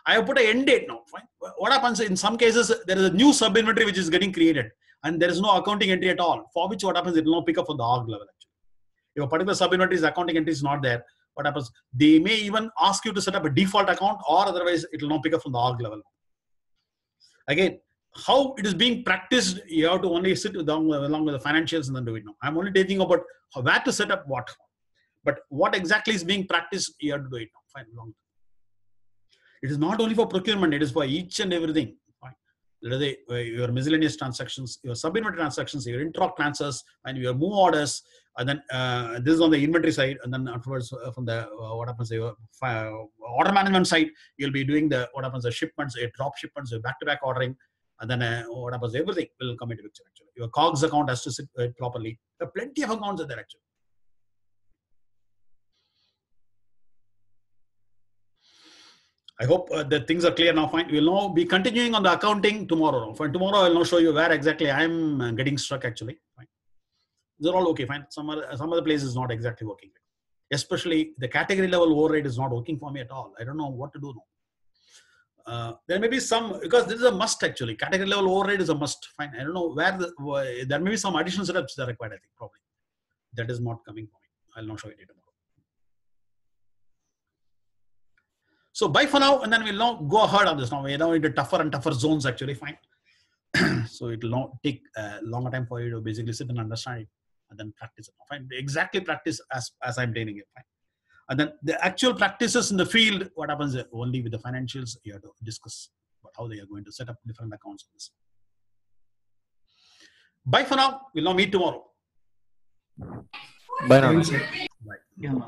I have put an end date now. Fine. What happens in some cases? There is a new sub inventory which is getting created. And there is no accounting entry at all. For which, what happens? It will not pick up on the org level. Actually, if a particular sub inventory's accounting entry is not there, what happens? They may even ask you to set up a default account, or otherwise, it will not pick up from the org level. Again, how it is being practiced, you have to only sit down along with the financials and then do it. Now, I'm only taking about where to set up what, but what exactly is being practiced, you have to do it now. Fine, long. It is not only for procurement; it is for each and everything. Your miscellaneous transactions, your sub-inventory transactions, your intra transfers, and your move orders, and then this is on the inventory side, and then afterwards from the what happens your order management side, you'll be doing the what happens the shipments, your drop shipments, your back-to-back ordering, and then what happens everything will come into picture. Actually, your COGS account has to sit properly. There are plenty of accounts are there actually. I hope that things are clear now. Fine. We'll now be continuing on the accounting tomorrow. Fine. Tomorrow I'll now show you where exactly I'm getting stuck actually. Fine. They're all okay. Fine. Some other place is not exactly working. Especially the category level override is not working for me at all. I don't know what to do now. There may be some, because this is a must actually. Category level override is a must. Fine. I don't know where there may be some additional setups that are required, I think, probably. That is not coming for me. I'll not show it tomorrow. So bye for now, and then we'll now go ahead on this. Now we're now into tougher and tougher zones actually. Fine. So it will not take a longer time for you to basically sit and understand it and then practice it. Fine. Exactly practice as I'm telling it. Fine. And then the actual practices in the field, what happens only with the financials, you have to discuss about how they are going to set up different accounts on this. Bye for now. We'll now meet tomorrow. Bye now. Bye. Yeah.